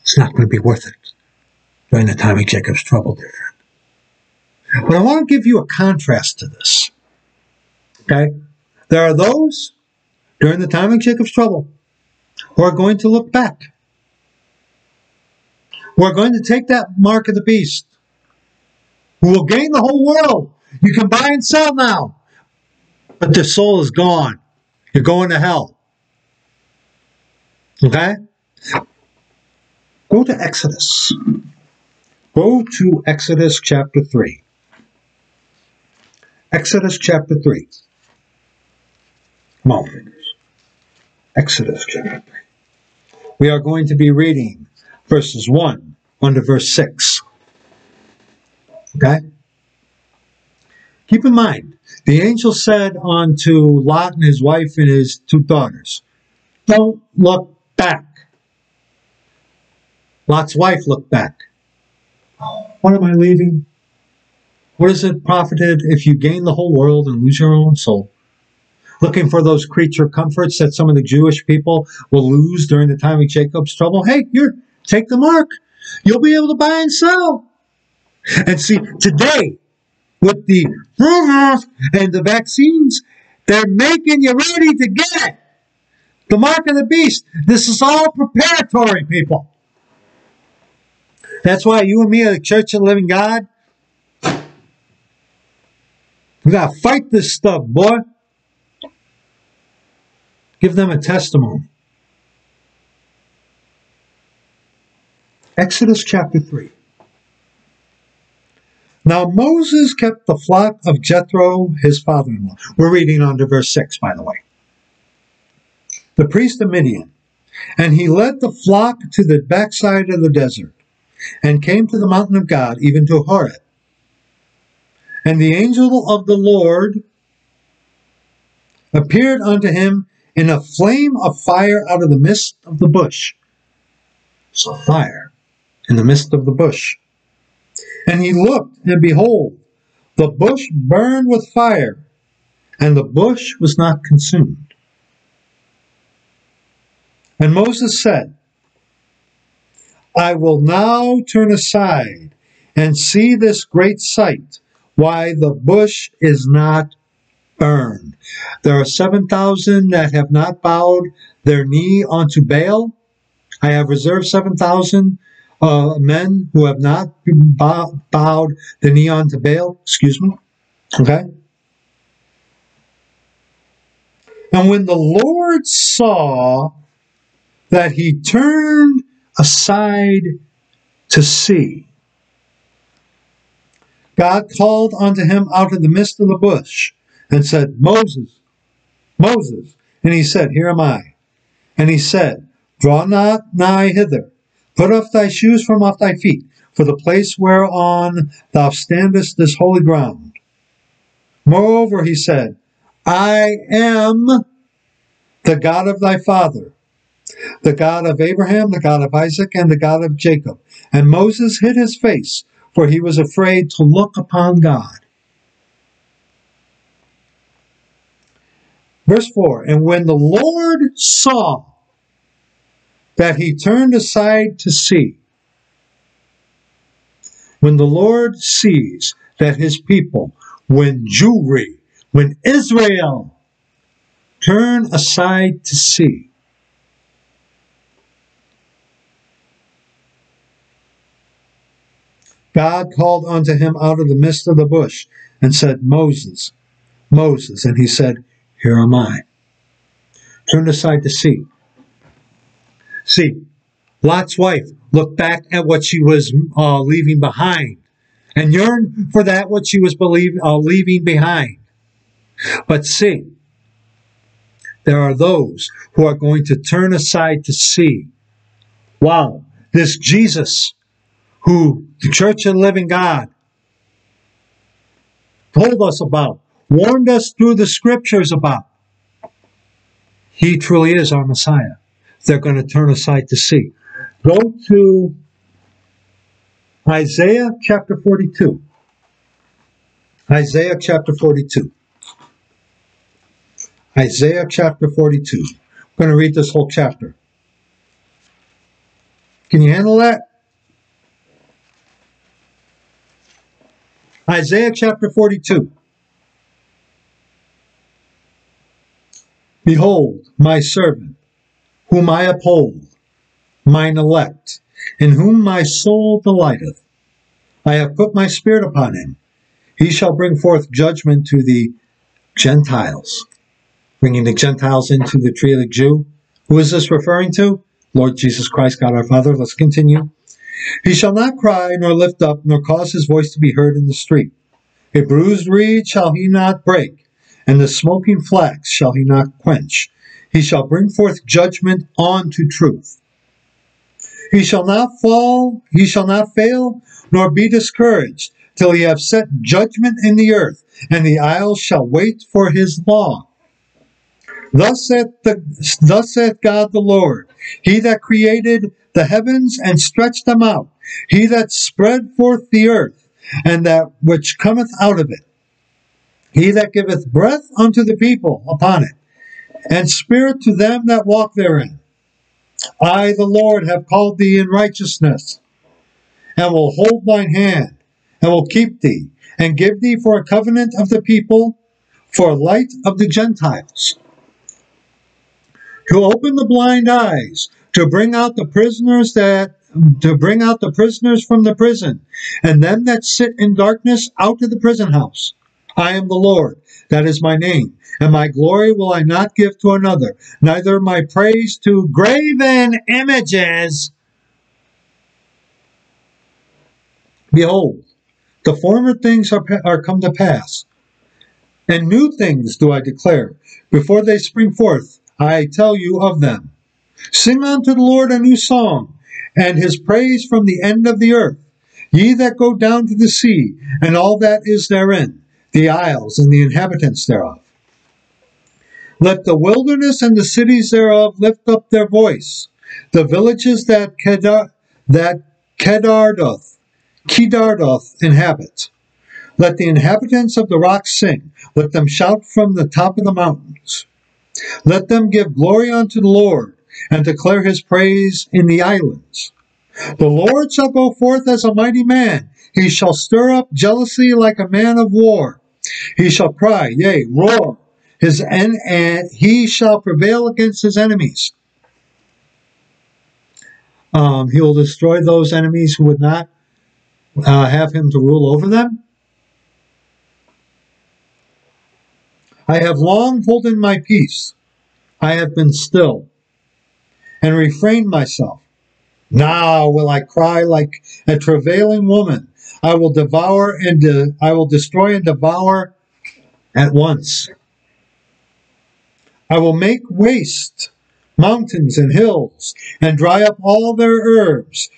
It's not going to be worth it during the time of Jacob's trouble, dear friend. But I want to give you a contrast to this. Okay? There are those, during the time of Jacob's trouble, who are going to look back. Who are going to take that mark of the beast. Who will gain the whole world. You can buy and sell now. But their soul is gone. You're going to hell. Okay? Go to Exodus. Go to Exodus chapter 3. Exodus chapter 3. Come on. Exodus chapter 3. We are going to be reading verses 1 under verse 6. Okay? Keep in mind, the angel said unto Lot and his wife and his two daughters, don't look back. Lot's wife looked back. What am I leaving? What is it profited if you gain the whole world and lose your own soul? Looking for those creature comforts that some of the Jewish people will lose during the time of Jacob's trouble? Hey, here, take the mark. You'll be able to buy and sell. And see, today, with the and the vaccines, they're making you ready to get it. The mark of the beast. This is all preparatory, people. That's why you and me are the Church of the Living God. We got to fight this stuff, boy. Give them a testimony. Exodus chapter 3. Now Moses kept the flock of Jethro, his father-in-law. We're reading on to verse 6, by the way. The priest of Midian. And he led the flock to the backside of the desert, and came to the mountain of God, even to Horeb. And the angel of the Lord appeared unto him in a flame of fire out of the midst of the bush. So fire in the midst of the bush. And he looked, and behold, the bush burned with fire, and the bush was not consumed. And Moses said, I will now turn aside and see this great sight, why the bush is not burned. There are 7,000 that have not bowed their knee unto Baal. I have reserved 7,000 men who have not bowed the knee unto Baal. Excuse me. Okay? And when the Lord saw that he turned aside to see, God called unto him out of the midst of the bush, and said, Moses, Moses. And he said, here am I. And he said, draw not nigh hither. Put off thy shoes from off thy feet, for the place whereon thou standest is holy ground. Moreover, he said, I am the God of thy father, the God of Abraham, the God of Isaac, and the God of Jacob. And Moses hid his face, for he was afraid to look upon God. Verse 4, and when the Lord saw that he turned aside to see, when the Lord sees that his people, when Jewry, when Israel, turn aside to see, God called unto him out of the midst of the bush, and said, Moses, Moses. And he said, here am I. Turn aside to see. See, Lot's wife looked back at what she was leaving behind, and yearned for that what she was leaving behind. But see, there are those who are going to turn aside to see. Wow, this Jesus, who the Church of the Living God told us about, warned us through the scriptures about, he truly is our Messiah. They're going to turn aside to see. Go to Isaiah chapter 42. Isaiah chapter 42. Isaiah chapter 42. I'm going to read this whole chapter. Can you handle that? Isaiah chapter 42. Behold, my servant, whom I uphold, mine elect, in whom my soul delighteth. I have put my spirit upon him. He shall bring forth judgment to the Gentiles. bringing the Gentiles into the Triadic Jew. Who is this referring to? Lord Jesus Christ, God our Father. Let's continue. He shall not cry, nor lift up, nor cause his voice to be heard in the street. A bruised reed shall he not break, and the smoking flax shall he not quench. He shall bring forth judgment unto truth. He shall not fall, he shall not fail, nor be discouraged, till he have set judgment in the earth, and the isles shall wait for his law. Thus saith God the Lord, he that created the heavens and stretched them out, he that spread forth the earth, and that which cometh out of it, he that giveth breath unto the people upon it, and spirit to them that walk therein. I, the Lord, have called thee in righteousness, and will hold thine hand, and will keep thee, and give thee for a covenant of the people, for light of the Gentiles, to open the blind eyes, to bring out the prisoners from the prison, and them that sit in darkness out of the prison house. I am the Lord, that is my name, and my glory will I not give to another, neither my praise to graven images. Behold, the former things are come to pass, and new things do I declare. Before they spring forth, I tell you of them. Sing unto the Lord a new song, and his praise from the end of the earth. Ye that go down to the sea, and all that is therein, the isles and the inhabitants thereof. Let the wilderness and the cities thereof lift up their voice, the villages that Kedar doth inhabit. Let the inhabitants of the rocks sing, let them shout from the top of the mountains. Let them give glory unto the Lord, and declare his praise in the islands. The Lord shall go forth as a mighty man, he shall stir up jealousy like a man of war. He shall cry, yea, roar, and he shall prevail against his enemies. He will destroy those enemies who would not have him to rule over them. I have long holden my peace. I have been still and refrained myself. Now will I cry like a travailing woman. I will destroy and devour at once. I will make waste mountains and hills, and dry up all their herbs,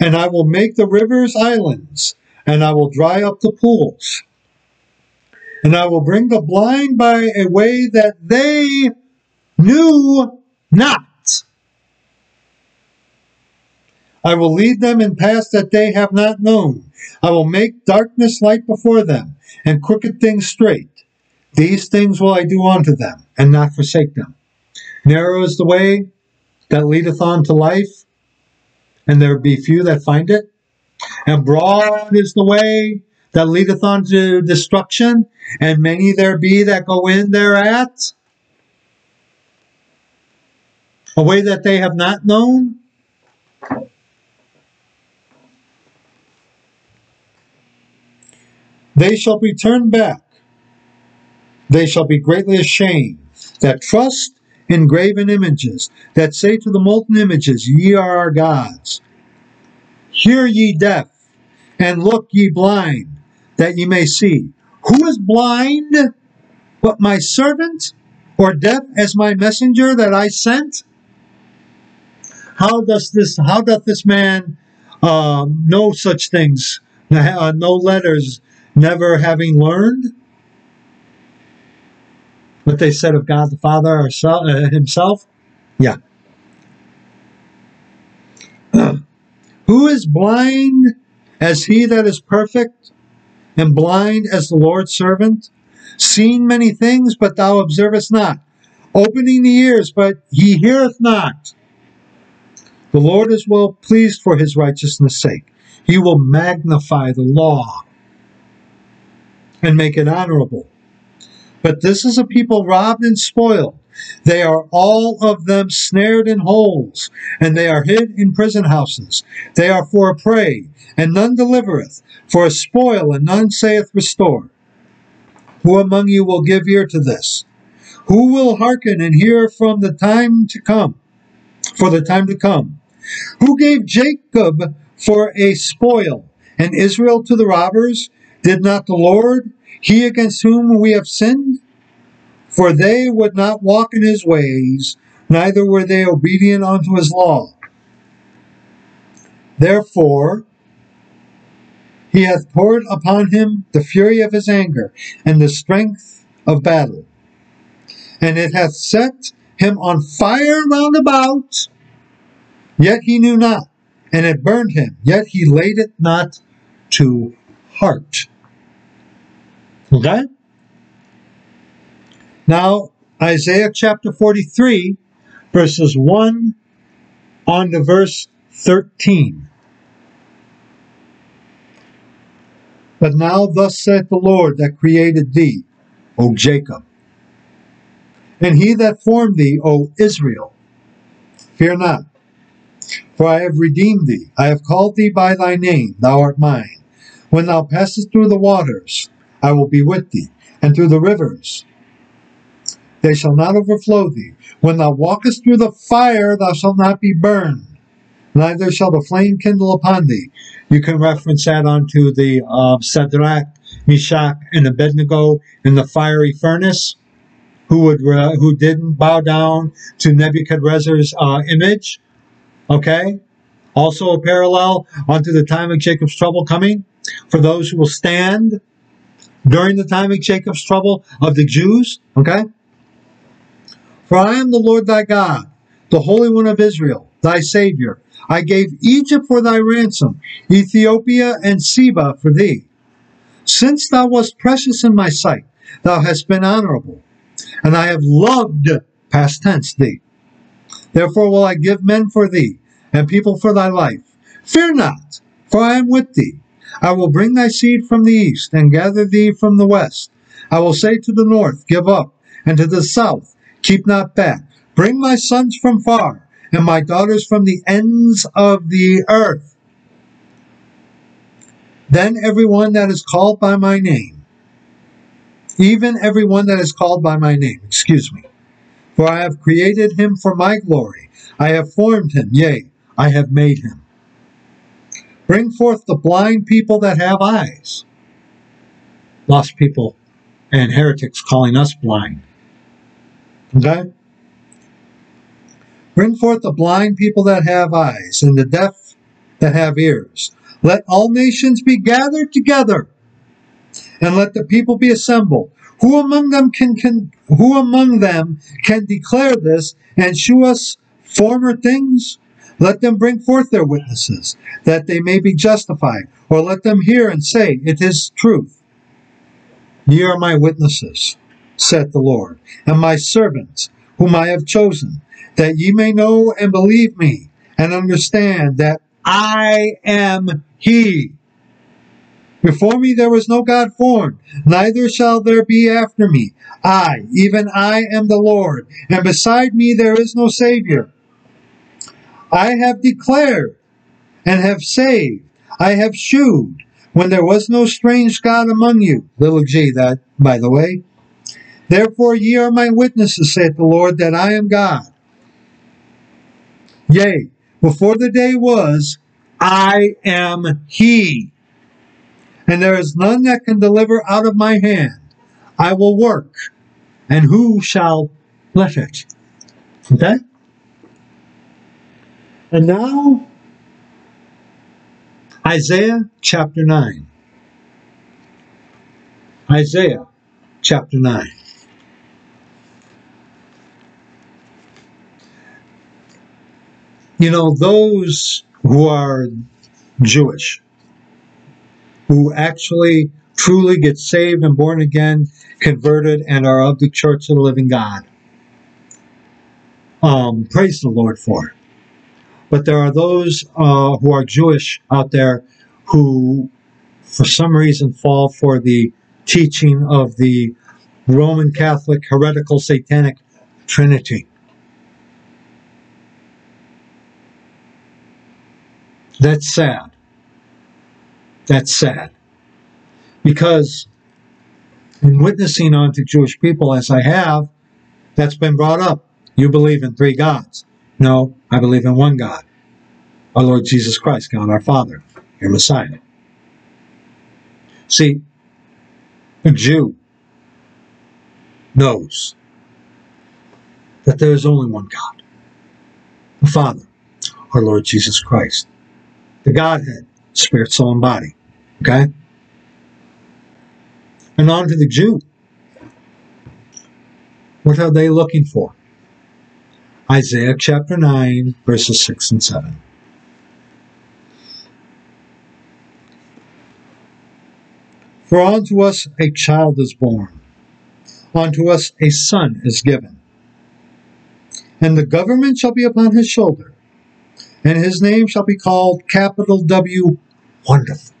and I will make the rivers islands, and I will dry up the pools. And I will bring the blind by a way that they knew not. I will lead them in paths that they have not known. I will make darkness light before them, and crooked things straight. These things will I do unto them, and not forsake them. Narrow is the way that leadeth on to life, and there be few that find it. And broad is the way that leadeth unto destruction, and many there be that go in thereat. A way that they have not known. They shall be turned back. They shall be greatly ashamed, that trust in graven images, that say to the molten images, ye are our gods. Hear ye deaf, and look ye blind, that ye may see. Who is blind but my servant, or deaf as my messenger that I sent? How doth this man know such things, no letters, never having learned? What they said of God the Father himself? Yeah. Who is blind as he that is perfect, and blind as the Lord's servant? Seen many things, but thou observest not. Opening the ears, but he heareth not. The Lord is well pleased for his righteousness' sake. He will magnify the law and make it honorable. But this is a people robbed and spoiled. They are all of them snared in holes, and they are hid in prison houses. They are for a prey, and none delivereth, for a spoil, and none saith restore. Who among you will give ear to this? Who will hearken and hear from the time to come? For the time to come. Who gave Jacob for a spoil, and Israel to the robbers? Did not the Lord, he against whom we have sinned? For they would not walk in his ways, neither were they obedient unto his law. Therefore, he hath poured upon him the fury of his anger, and the strength of battle. And it hath set him on fire round about, yet he knew not, and it burned him, yet he laid it not to heart. Okay? Now, Isaiah chapter 43, verses 1 on to verse 13. But now thus saith the Lord that created thee, O Jacob, and he that formed thee, O Israel, fear not, for I have redeemed thee. I have called thee by thy name, thou art mine. When thou passest through the waters, I will be with thee, and through the rivers, they shall not overflow thee. When thou walkest through the fire, thou shalt not be burned, neither shall the flame kindle upon thee. You can reference that onto the Shadrach, Meshach, and Abednego in the fiery furnace, who didn't bow down to Nebuchadnezzar's image. Okay? Also a parallel onto the time of Jacob's trouble coming, for those who will stand during the time of Jacob's trouble of the Jews. Okay? For I am the Lord thy God, the Holy One of Israel, thy Savior. I gave Egypt for thy ransom, Ethiopia and Seba for thee. Since thou wast precious in my sight, thou hast been honorable, and I have loved, past tense, thee. Therefore will I give men for thee, and people for thy life. Fear not, for I am with thee. I will bring thy seed from the east, and gather thee from the west. I will say to the north, give up, and to the south, keep not back. Bring my sons from far, and my daughters from the ends of the earth. Then everyone that is called by my name, even everyone that is called by my name, for I have created him for my glory. I have formed him, yea, I have made him. Bring forth the blind people that have eyes. Lost people and heretics calling us blind. Okay? Bring forth the blind people that have eyes, and the deaf that have ears. Let all nations be gathered together, and let the people be assembled. Who among them can declare this, and shew us former things? Let them bring forth their witnesses, that they may be justified, or let them hear and say, it is truth. Ye are my witnesses, saith the Lord, and my servants, whom I have chosen, that ye may know and believe me, and understand that I am he. Before me there was no God formed, neither shall there be after me. I, even I, am the Lord, and beside me there is no Savior. I have declared, and have saved. I have shewed, when there was no strange God among you. Little g, that, by the way. Therefore ye are my witnesses, saith the Lord, that I am God. Yea, before the day was, I am he. And there is none that can deliver out of my hand. I will work, and who shall let it? Okay? And now, Isaiah chapter 9. Isaiah chapter 9. You know, those who are Jewish, who actually truly get saved and born again, converted, and are of the Church of the Living God, praise the Lord for it. But there are those who are Jewish out there who, for some reason, fall for the teaching of the Roman Catholic heretical satanic Trinity. That's sad. That's sad. Because in witnessing unto Jewish people, as I have, that's been brought up. You believe in three gods. No, I believe in one God. Our Lord Jesus Christ, God our Father, your Messiah. See, a Jew knows that there is only one God, the Father, our Lord Jesus Christ, the Godhead, spirit, soul, and body. Okay? And on to the Jew. What are they looking for? Isaiah chapter 9, verses 6 and 7. For unto us a child is born, unto us a son is given, and the government shall be upon his shoulder, and his name shall be called capital W, Wonderful,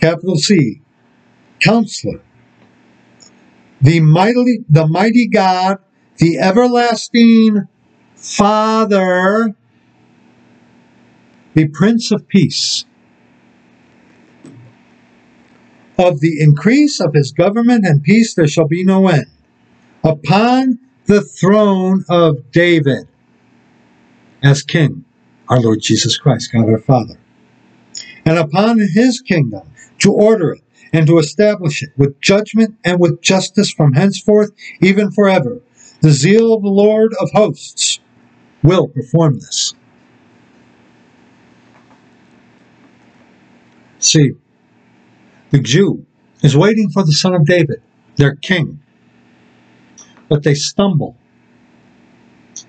capital C, Counselor, the mighty God, the everlasting Father, the Prince of Peace. Of the increase of his government and peace there shall be no end. Upon the throne of David, as King, our Lord Jesus Christ, God our Father. And upon his kingdom, to order it and to establish it with judgment and with justice from henceforth, even forever. The zeal of the Lord of hosts will perform this. See, the Jew is waiting for the Son of David, their king. But they stumble.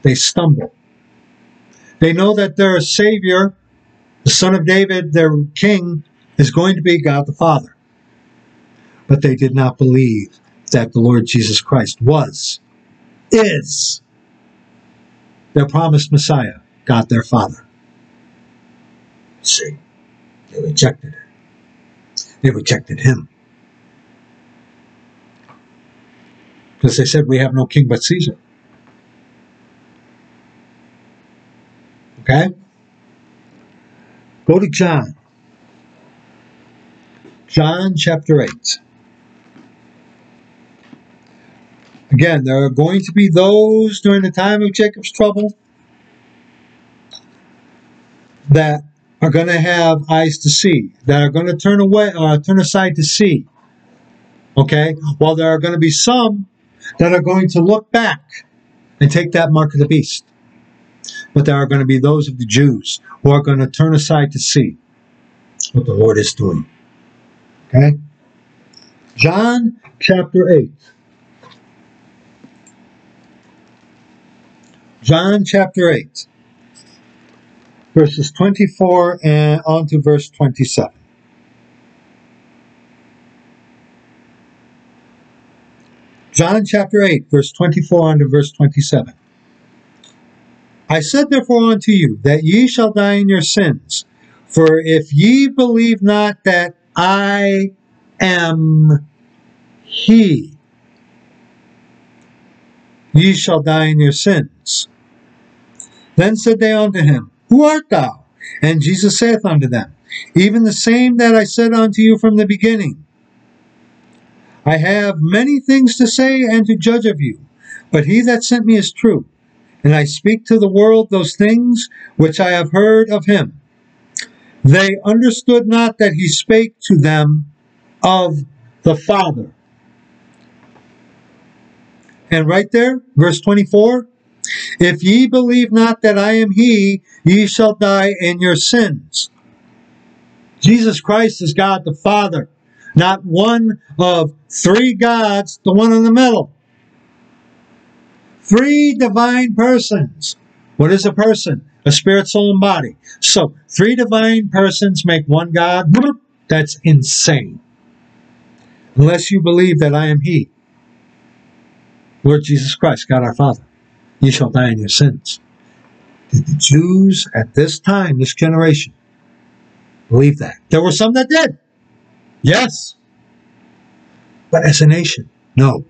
They stumble. They know that their Savior, the Son of David, their king, is going to be God the Father. But they did not believe that the Lord Jesus Christ is their promised Messiah, God their Father. See, they rejected it. They rejected him. Because they said, we have no king but Caesar. Okay? Go to John. John chapter 8. Again, there are going to be those during the time of Jacob's trouble that are going to have eyes to see, that are going to turn away or turn aside to see. Okay? While there are going to be some that are going to look back and take that mark of the beast. But there are going to be those of the Jews who are going to turn aside to see what the Lord is doing. Okay? John chapter 8. John chapter 8. Verses 24 and on to verse 27. John chapter 8, verse 24 on to verse 27. I said therefore unto you, that ye shall die in your sins. For if ye believe not that I am he, ye shall die in your sins. Then said they unto him, Who art thou? And Jesus saith unto them, Even the same that I said unto you from the beginning. I have many things to say and to judge of you, but he that sent me is true, and I speak to the world those things which I have heard of him. They understood not that he spake to them of the Father. And right there, verse 24, If ye believe not that I am he, ye shall die in your sins. Jesus Christ is God the Father, not one of three gods, the one in the middle. Three divine persons. What is a person? A spirit, soul, and body. So, three divine persons make one God. That's insane. Unless you believe that I am he, Lord Jesus Christ, God our Father. Ye shall die in your sins. Did the Jews at this time, this generation, believe that? There were some that did. Yes. But as a nation, no.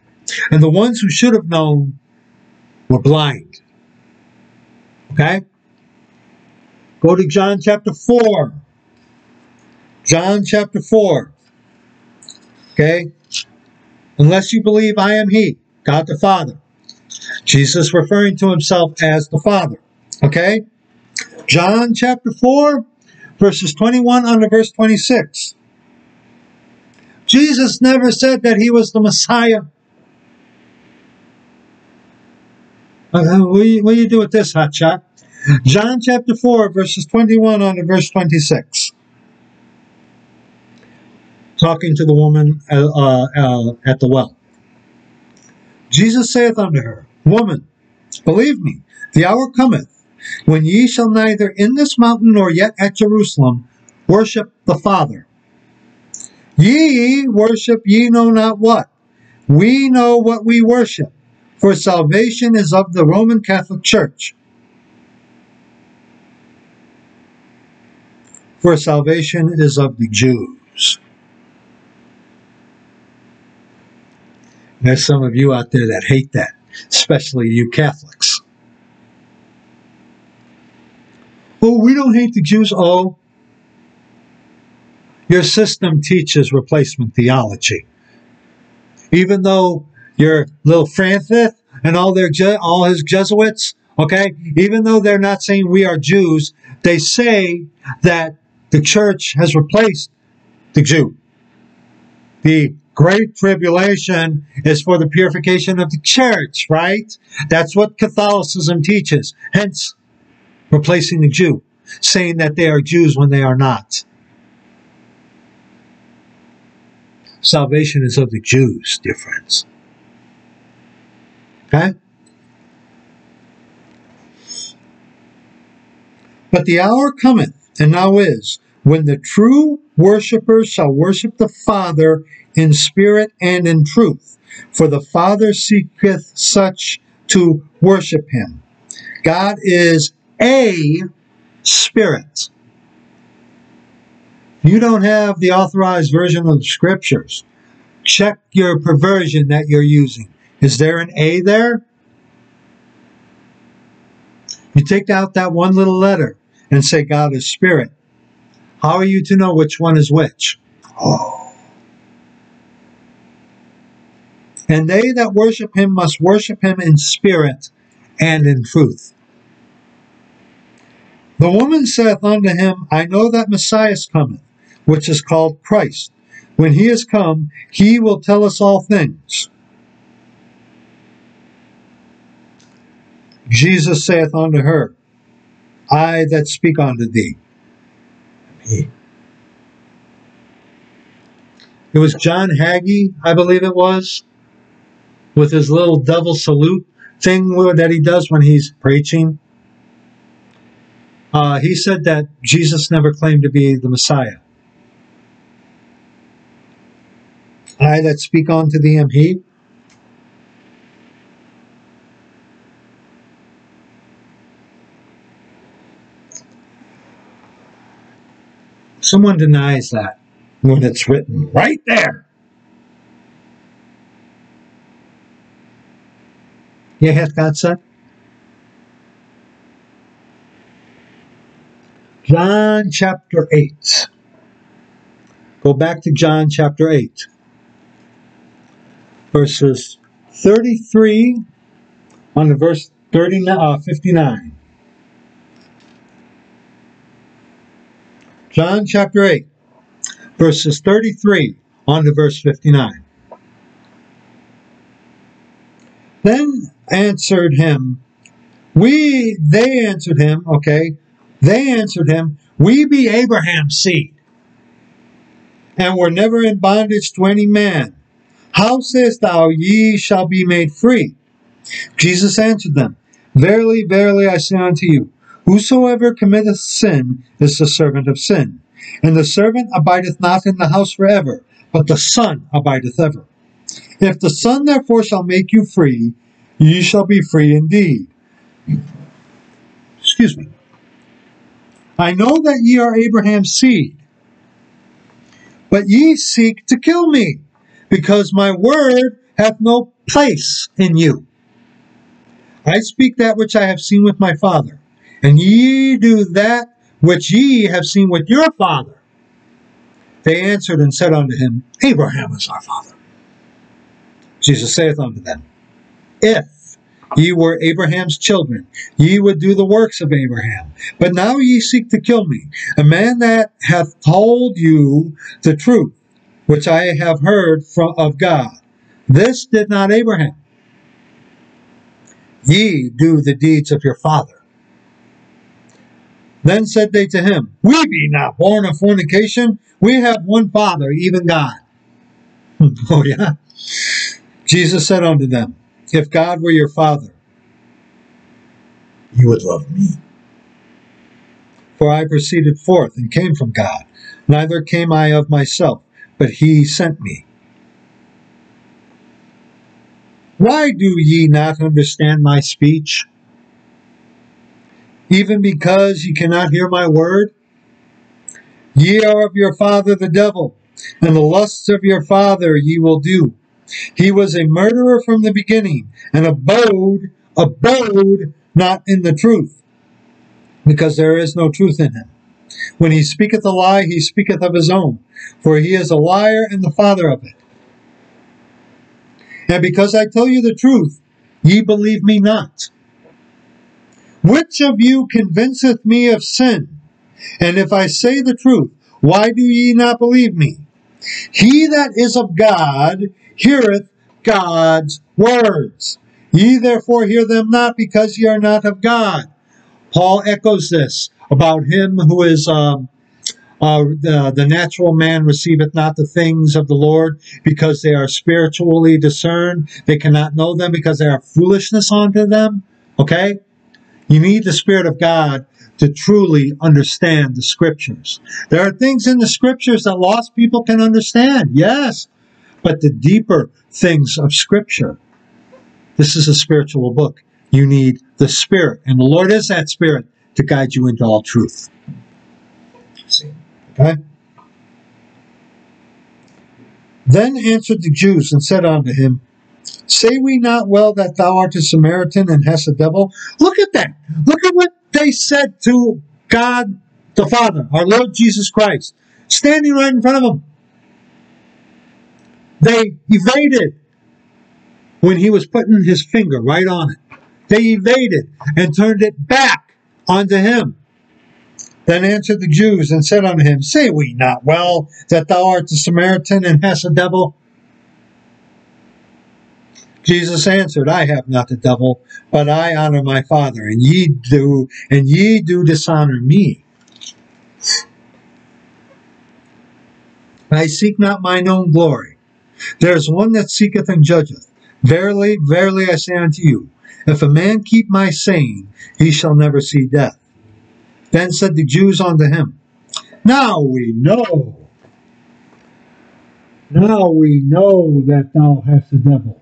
And the ones who should have known were blind. Okay? Go to John chapter 4. John chapter 4. Okay? Unless you believe I am he, God the Father. Jesus referring to himself as the Father. Okay? John chapter 4, verses 21 under verse 26. Jesus never said that he was the Messiah. What do you do with this, hotshot? John chapter 4, verses 21 on to verse 26. Talking to the woman at the well. Jesus saith unto her, Woman, believe me, the hour cometh, when ye shall neither in this mountain nor yet at Jerusalem worship the Father. Ye worship ye know not what. We know what we worship, for salvation is of the Roman Catholic Church. For salvation is of the Jews. There's some of you out there that hate that, especially you Catholics. Oh, we don't hate the Jews. Oh, your system teaches replacement theology. Even though your little Francis and all his Jesuits, okay, even though they're not saying we are Jews, they say that the church has replaced the Jew. The Great Tribulation is for the purification of the church, right? That's what Catholicism teaches. Hence, replacing the Jew, saying that they are Jews when they are not. Salvation is of the Jews, dear friends. Okay? But the hour cometh, and now is, when the true worshipers shall worship the Father in spirit and in truth, for the Father seeketh such to worship him. God is a spirit. You don't have the authorized version of the scriptures. Check your perversion that you're using. Is there an A there? You take out that one little letter and say God is spirit. How are you to know which one is which? Oh. And they that worship him must worship him in spirit and in truth. The woman saith unto him, I know that Messiah cometh, which is called Christ. When he is come, he will tell us all things. Jesus saith unto her, I that speak unto thee. It was John Hagee, I believe it was, with his little devil salute thing that he does when he's preaching. He said that Jesus never claimed to be the Messiah. I that speak unto thee am he. Someone denies that when it's written right there. Yea, hath God said? John chapter 8. Go back to John chapter 8. Verses 33 on to verse 59. John chapter 8, verses 33 on to verse 59. Then answered him, they answered him, okay, they answered him, we be Abraham's seed, and were never in bondage to any man. How sayest thou, ye shall be made free? Jesus answered them, Verily, verily, I say unto you, whosoever committeth sin is the servant of sin. And the servant abideth not in the house forever, but the Son abideth ever. If the Son therefore shall make you free, ye shall be free indeed. Excuse me. I know that ye are Abraham's seed, but ye seek to kill me, because my word hath no place in you. I speak that which I have seen with my Father. And ye do that which ye have seen with your father. They answered and said unto him, Abraham is our father. Jesus saith unto them, If ye were Abraham's children, ye would do the works of Abraham. But now ye seek to kill me, a man that hath told you the truth, which I have heard of God. This did not Abraham. Ye do the deeds of your father. Then said they to him, We be not born of fornication. We have one Father, even God. Oh, yeah. Jesus said unto them, If God were your Father, you would love me. For I proceeded forth and came from God. Neither came I of myself, but he sent me. Why do ye not understand my speech? Even because ye cannot hear my word? Ye are of your father the devil, and the lusts of your father ye will do. He was a murderer from the beginning, and abode not in the truth, because there is no truth in him. When he speaketh a lie, he speaketh of his own, for he is a liar and the father of it. And because I tell you the truth, ye believe me not. Which of you convinceth me of sin? And if I say the truth, why do ye not believe me? He that is of God heareth God's words. Ye therefore hear them not, because ye are not of God. Paul echoes this about him who is the natural man receiveth not the things of the Lord, because they are spiritually discerned. They cannot know them, because they are foolishness unto them. Okay? You need the Spirit of God to truly understand the Scriptures. There are things in the Scriptures that lost people can understand, yes, but the deeper things of Scripture, this is a spiritual book. You need the Spirit, and the Lord is that Spirit to guide you into all truth. Okay? Then answered the Jews and said unto him, Say we not well that thou art a Samaritan and hast a devil? Look at that. Look at what they said to God the Father, our Lord Jesus Christ, standing right in front of him. They evaded when he was putting his finger right on it. They evaded and turned it back onto him. Then answered the Jews and said unto him, Say we not well that thou art a Samaritan and hast a devil? Jesus answered, I have not the devil, but I honor my Father, and ye do dishonor me. I seek not mine own glory. There is one that seeketh and judgeth. Verily, verily, I say unto you, if a man keep my saying, he shall never see death. Then said the Jews unto him, Now we know that thou hast the devil.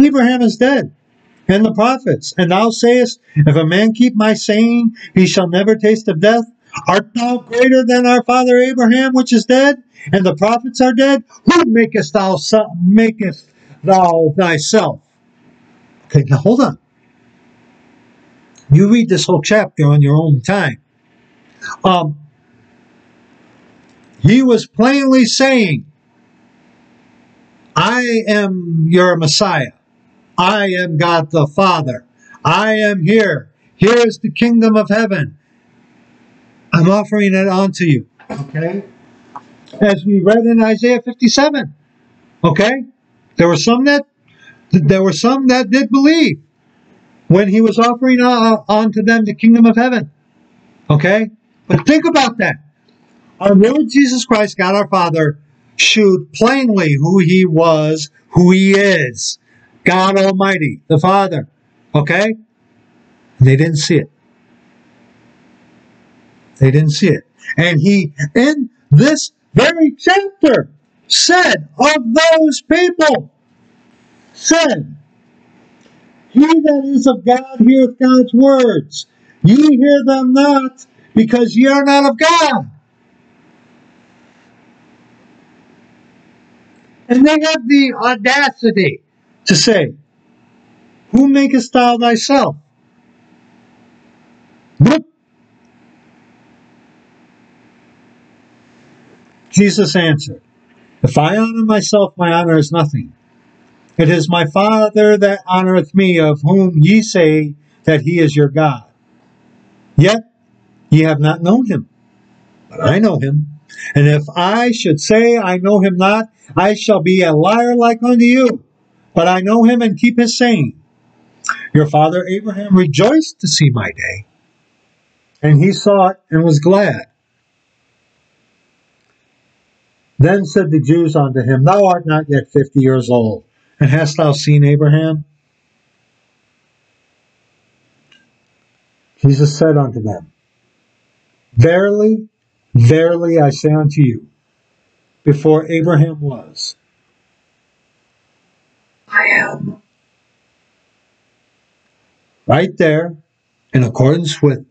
Abraham is dead, and the prophets. And thou sayest, If a man keep my saying, he shall never taste of death. Art thou greater than our father Abraham, which is dead, and the prophets are dead? Who makest thou thyself? Okay, now hold on. You read this whole chapter on your own time. He was plainly saying, I am your Messiah. I am God the Father. I am here. Here is the kingdom of heaven. I'm offering it unto you. Okay? As we read in Isaiah 57. Okay? There were some that did believe when he was offering unto them the kingdom of heaven. Okay? But think about that. Our Lord Jesus Christ, God our Father, showed plainly who he was, who he is. God Almighty, the Father. Okay? They didn't see it. They didn't see it. And he, in this very chapter, said of those people, He that is of God heareth God's words. Ye hear them not, because ye are not of God. And they have the audacity to say, Who makest thou thyself? Look. Jesus answered, If I honor myself, my honor is nothing. It is my Father that honoreth me, of whom ye say that he is your God. Yet ye have not known him, but I know him. And if I should say I know him not, I shall be a liar like unto you. But I know him and keep his saying. Your father Abraham rejoiced to see my day, and he saw it and was glad. Then said the Jews unto him, Thou art not yet 50 years old, and hast thou seen Abraham? Jesus said unto them, Verily, verily, I say unto you, before Abraham was, I am. Right there, in accordance with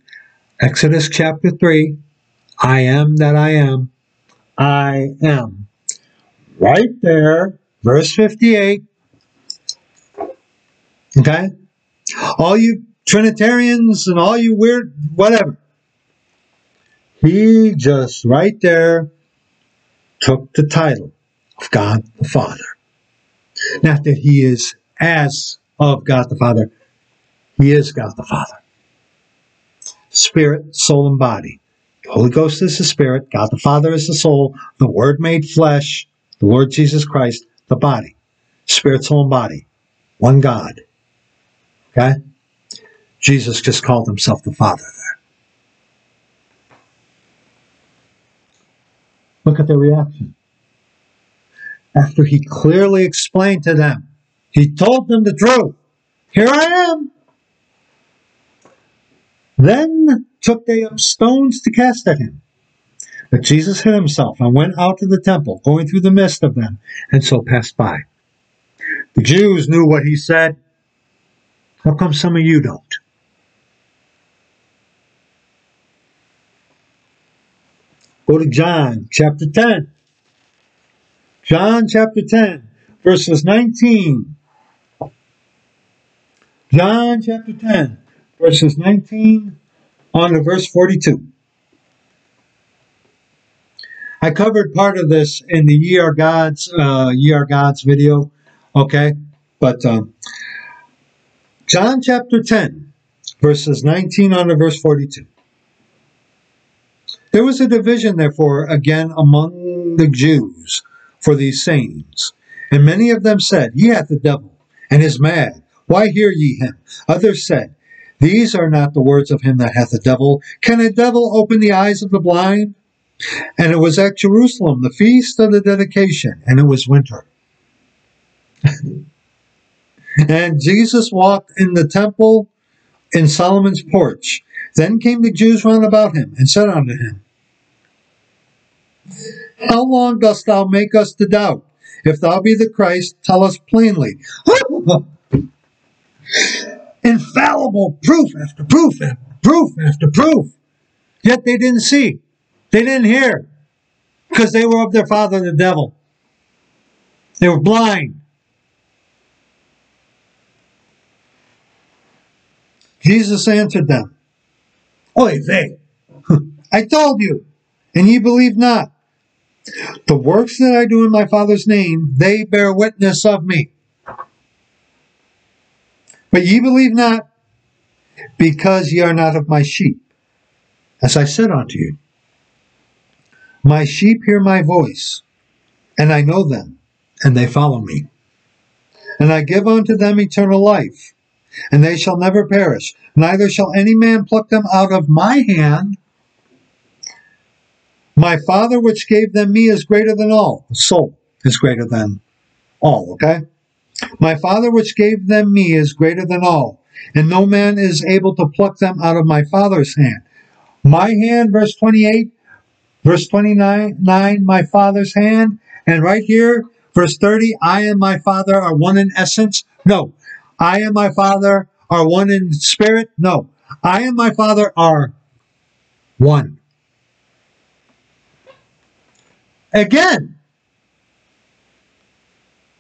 Exodus chapter 3, I am that I am. I am. Right there, verse 58. Okay? All you Trinitarians and all you weird, whatever. He just right there took the title of God the Father. Not that he is as of God the Father. He is God the Father. Spirit, soul, and body. The Holy Ghost is the Spirit. God the Father is the soul. The Word made flesh. The Lord Jesus Christ, the body. Spirit, soul, and body. One God. Okay? Jesus just called himself the Father there. Look at their reaction. After he clearly explained to them, he told them the truth. Here I am. Then took they up stones to cast at him. But Jesus hid himself and went out to the temple, going through the midst of them, and so passed by. The Jews knew what he said. How come some of you don't? Go to John chapter 10. John chapter 10, verses 19. John chapter 10, verses 19 on to verse 42. I covered part of this in the Ye Are Gods video, okay? But John chapter 10, verses 19 on to verse 42. There was a division, therefore, again among the Jews for these sayings. And many of them said, He hath the devil, and is mad. Why hear ye him? Others said, These are not the words of him that hath the devil. Can a devil open the eyes of the blind? And it was at Jerusalem, the feast of the dedication, and it was winter. And Jesus walked in the temple in Solomon's porch. Then came the Jews round about him, and said unto him, How long dost thou make us to doubt? If thou be the Christ, tell us plainly. Infallible proof after proof after proof after proof. Yet they didn't see. They didn't hear. Because they were of their father, the devil. They were blind. Jesus answered them, Oy vey, I told you, and ye believe not. The works that I do in my Father's name, they bear witness of me. But ye believe not, because ye are not of my sheep, as I said unto you. My sheep hear my voice, and I know them, and they follow me. And I give unto them eternal life, and they shall never perish, neither shall any man pluck them out of my hand. My Father which gave them me is greater than all. The soul is greater than all, okay? My Father which gave them me is greater than all, and no man is able to pluck them out of my Father's hand. My hand, verse 28, verse 29, my Father's hand, and right here, verse 30, I and my Father are one in essence. No. I and my Father are one in spirit. No. I and my Father are one. Again.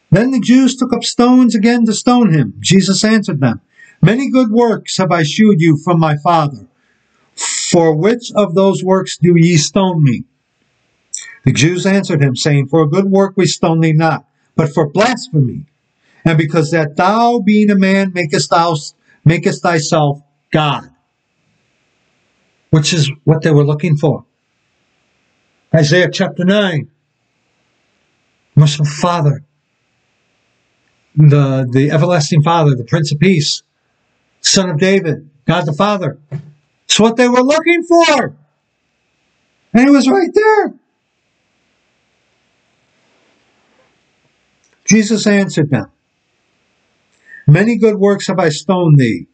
Then the Jews took up stones again to stone him. Jesus answered them, Many good works have I shewed you from my Father. For which of those works do ye stone me? The Jews answered him, saying, For a good work we stone thee not, but for blasphemy. and because that thou, being a man, makest thyself God. Which is what they were looking for. Isaiah chapter 9. Merciful Father, the everlasting Father, the Prince of Peace, Son of David, God the Father. It's what they were looking for. And it was right there. Jesus answered them, many good works have I stoned thee.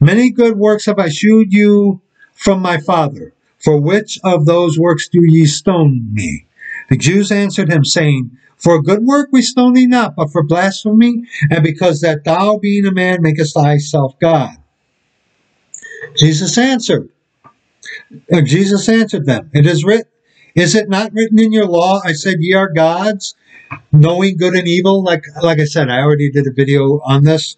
Many good works have I shewed you from my Father. For which of those works do ye stone me? The Jews answered him, saying, for a good work we stone thee not, but for blasphemy, and because that thou, being a man, makest thyself God. Jesus answered them, it is written, is it not written in your law, I said, ye are gods, knowing good and evil? Like I said, I already did a video on this.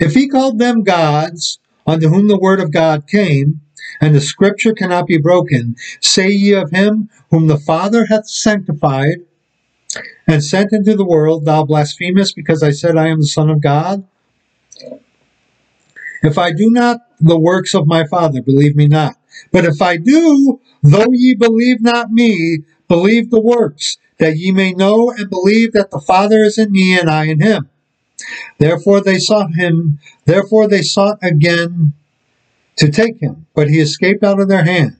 If he called them gods, unto whom the word of God came, and the scripture cannot be broken, say ye of him whom the Father hath sanctified, and sent into the world, thou blasphemest, because I said, I am the Son of God. If I do not the works of my Father, believe me not. But if I do, though ye believe not me, believe the works, that ye may know and believe that the Father is in me, and I in him. Therefore they sought again to take him, but he escaped out of their hand,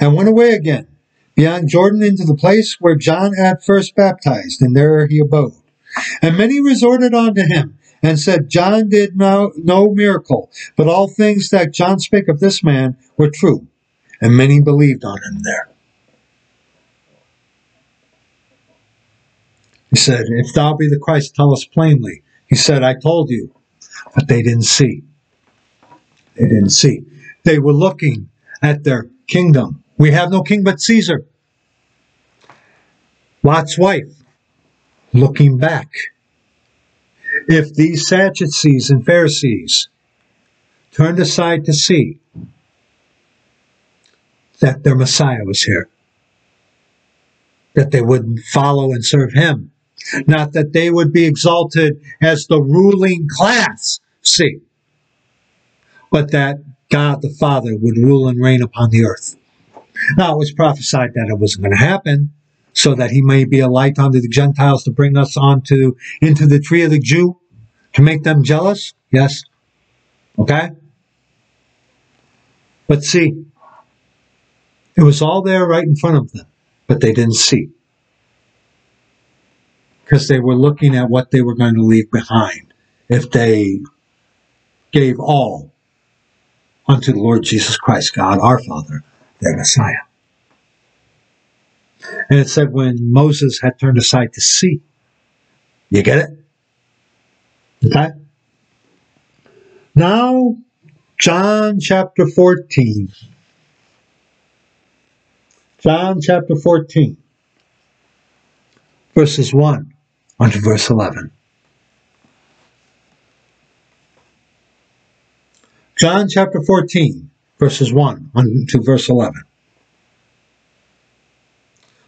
and went away again, beyond Jordan, into the place where John at first baptized, and there he abode. And many resorted unto him, and said, John did no miracle, but all things that John spake of this man were true. And many believed on him there. He said, if thou be the Christ, tell us plainly. He said, I told you, but they didn't see. They didn't see. They were looking at their kingdom. We have no king but Caesar. Lot's wife, looking back. If these Sadducees and Pharisees turned aside to see that their Messiah was here, that they would follow and serve him, not that they would be exalted as the ruling class, see, but that God the Father would rule and reign upon the earth. Now, it was prophesied that it wasn't going to happen, so that he may be a light unto the Gentiles, to bring us into the tree of the Jew, to make them jealous. Yes. Okay? But see, it was all there right in front of them, but they didn't see. Because they were looking at what they were going to leave behind if they gave all unto the Lord Jesus Christ, God our Father, their Messiah. And it said when Moses had turned aside to see. You get it? Okay? Now, John chapter 14. John chapter 14. Verses 1 unto verse 11. John chapter 14. Verses 1 unto verse 11.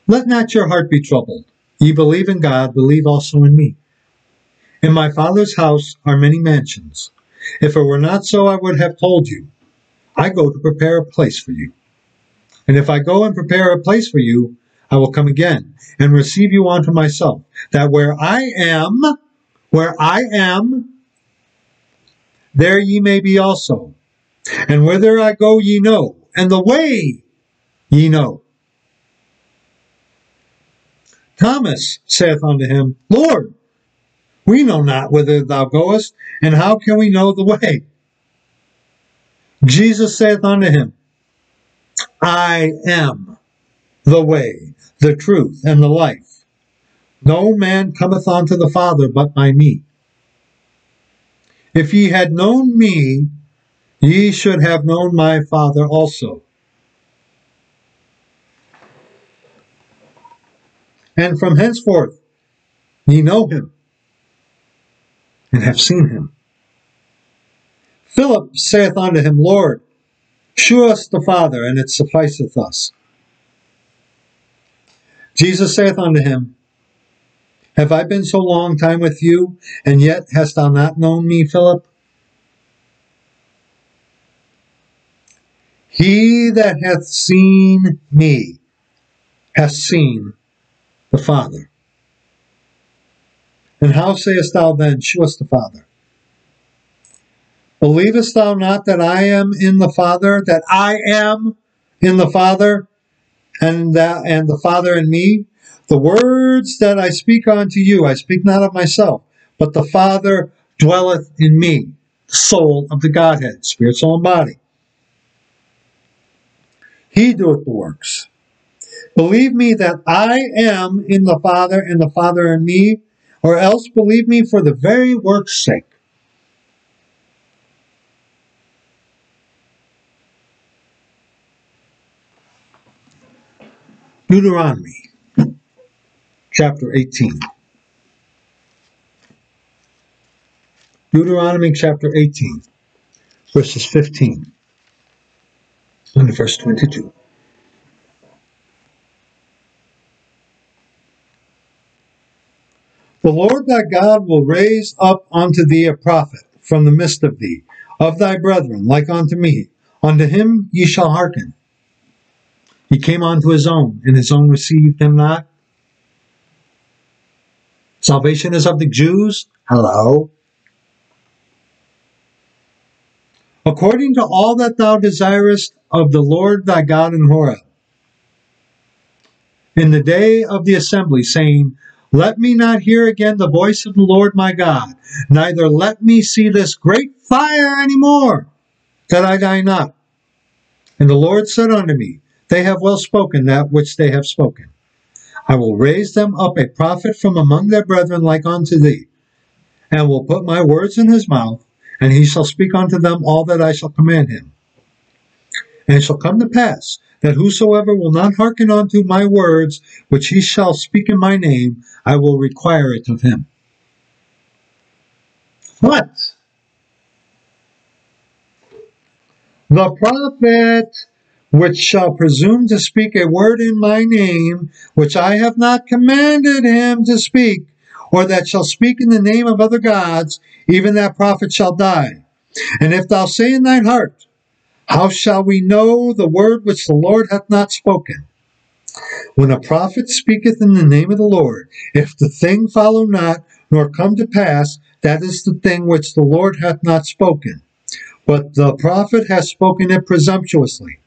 Let not your heart be troubled. Ye believe in God, believe also in me. In my Father's house are many mansions. If it were not so, I would have told you. I go to prepare a place for you. And if I go and prepare a place for you, I will come again and receive you unto myself, that where I am, there ye may be also. And whither I go ye know, and the way ye know. Thomas saith unto him, Lord, we know not whither thou goest, and how can we know the way? Jesus saith unto him, I am the way, the truth, and the life. No man cometh unto the Father but by me. If ye had known me, ye should have known my Father also. And from henceforth ye know him, and have seen him. Philip saith unto him, Lord, shew us the Father, and it sufficeth us. Jesus saith unto him, Have I been so long time with you, and yet hast thou not known me, Philip? He that hath seen me hath seen the Father. And how sayest thou then, show us the Father? Believest thou not that I am in the Father, that I am in the Father, and the Father in me? The words that I speak unto you, I speak not of myself, but the Father dwelleth in me, the soul of the Godhead, spirit, soul, and body. He doeth the works. Believe me that I am in the Father, and the Father in me, or else believe me for the very work's sake. Deuteronomy, chapter 18. Deuteronomy, chapter 18, verses 15 and verse 22. The Lord thy God will raise up unto thee a prophet from the midst of thee, of thy brethren, like unto me. Unto him ye shall hearken. He came unto his own, and his own received him not. Salvation is of the Jews? Hello. According to all that thou desirest of the Lord thy God in Horeb, in the day of the assembly, saying, let me not hear again the voice of the Lord my God, neither let me see this great fire any more, that I die not. And the Lord said unto me, they have well spoken that which they have spoken. I will raise them up a prophet from among their brethren like unto thee, and will put my words in his mouth, and he shall speak unto them all that I shall command him. And it shall come to pass, that whosoever will not hearken unto my words, which he shall speak in my name, I will require it of him. What? The prophet which shall presume to speak a word in my name, which I have not commanded him to speak, or that shall speak in the name of other gods, even that prophet shall die. And if thou say in thine heart, how shall we know the word which the Lord hath not spoken? When a prophet speaketh in the name of the Lord, if the thing follow not, nor come to pass, that is the thing which the Lord hath not spoken. But the prophet hath spoken it presumptuously.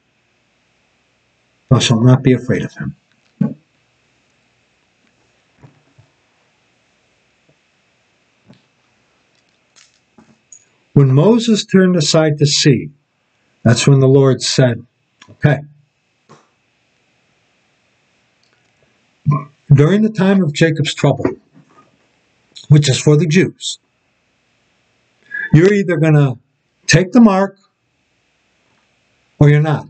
Thou shalt not be afraid of him. When Moses turned aside to see, that's when the Lord said, okay. During the time of Jacob's trouble, which is for the Jews, you're either going to take the mark or you're not.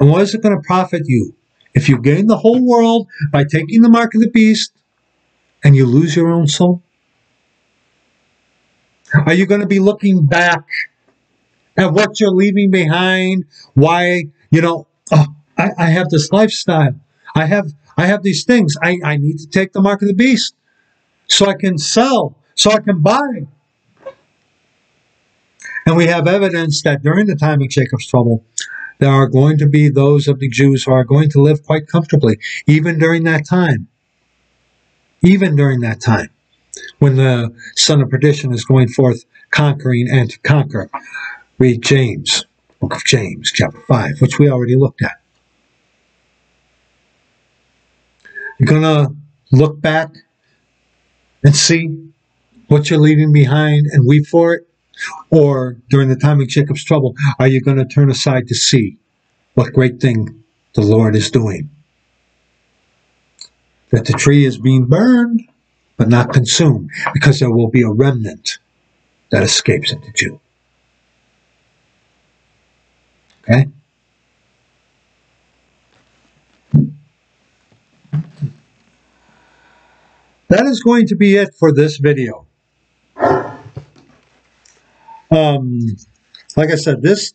And what is it going to profit you if you gain the whole world by taking the mark of the beast and you lose your own soul? Are you going to be looking back at what you're leaving behind? Why, I have this lifestyle. I have these things. I need to take the mark of the beast so I can sell, so I can buy. And we have evidence that during the time of Jacob's trouble, there are going to be those of the Jews who are going to live quite comfortably, even during that time. Even during that time, when the son of perdition is going forth conquering and to conquer. Read James, book of James, chapter 5, which we already looked at. You're going to look back and see what you're leaving behind and weep for it? Or, during the time of Jacob's trouble, are you going to turn aside to see what great thing the Lord is doing? That the tree is being burned, but not consumed, because there will be a remnant that escapes into Jew. Okay? That is going to be it for this video. Like I said, this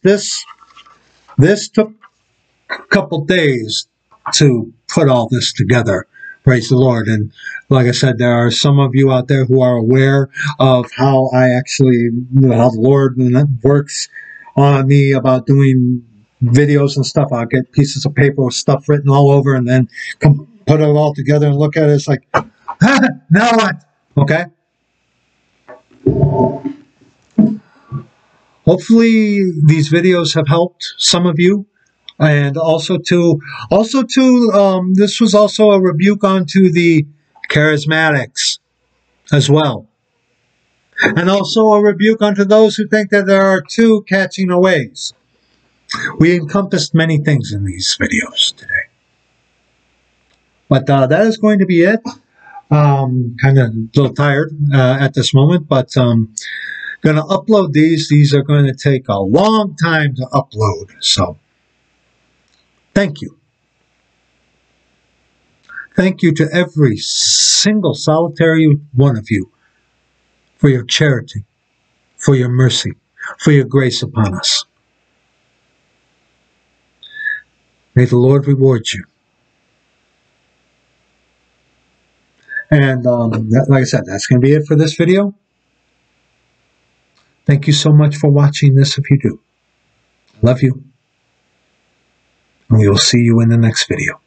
took a couple days to put all this together. Praise the Lord. And like I said, there are some of you out there who are aware of how I actually, how the Lord works on me about doing videos and stuff. I'll get pieces of paper with stuff written all over and then come put it all together and look at it. It's like, now what? Okay? Hopefully these videos have helped some of you. And also, this was also a rebuke onto the Charismatics as well. And also a rebuke unto those who think that there are two catching aways. We encompassed many things in these videos today. But that is going to be it. Kind of a little tired at this moment, but going to upload these. These are going to take a long time to upload, so thank you. Thank you to every single solitary one of you for your charity, for your mercy, for your grace upon us. May the Lord reward you. And like I said, that's going to be it for this video. Thank you so much for watching this if you do. I love you. And we will see you in the next video.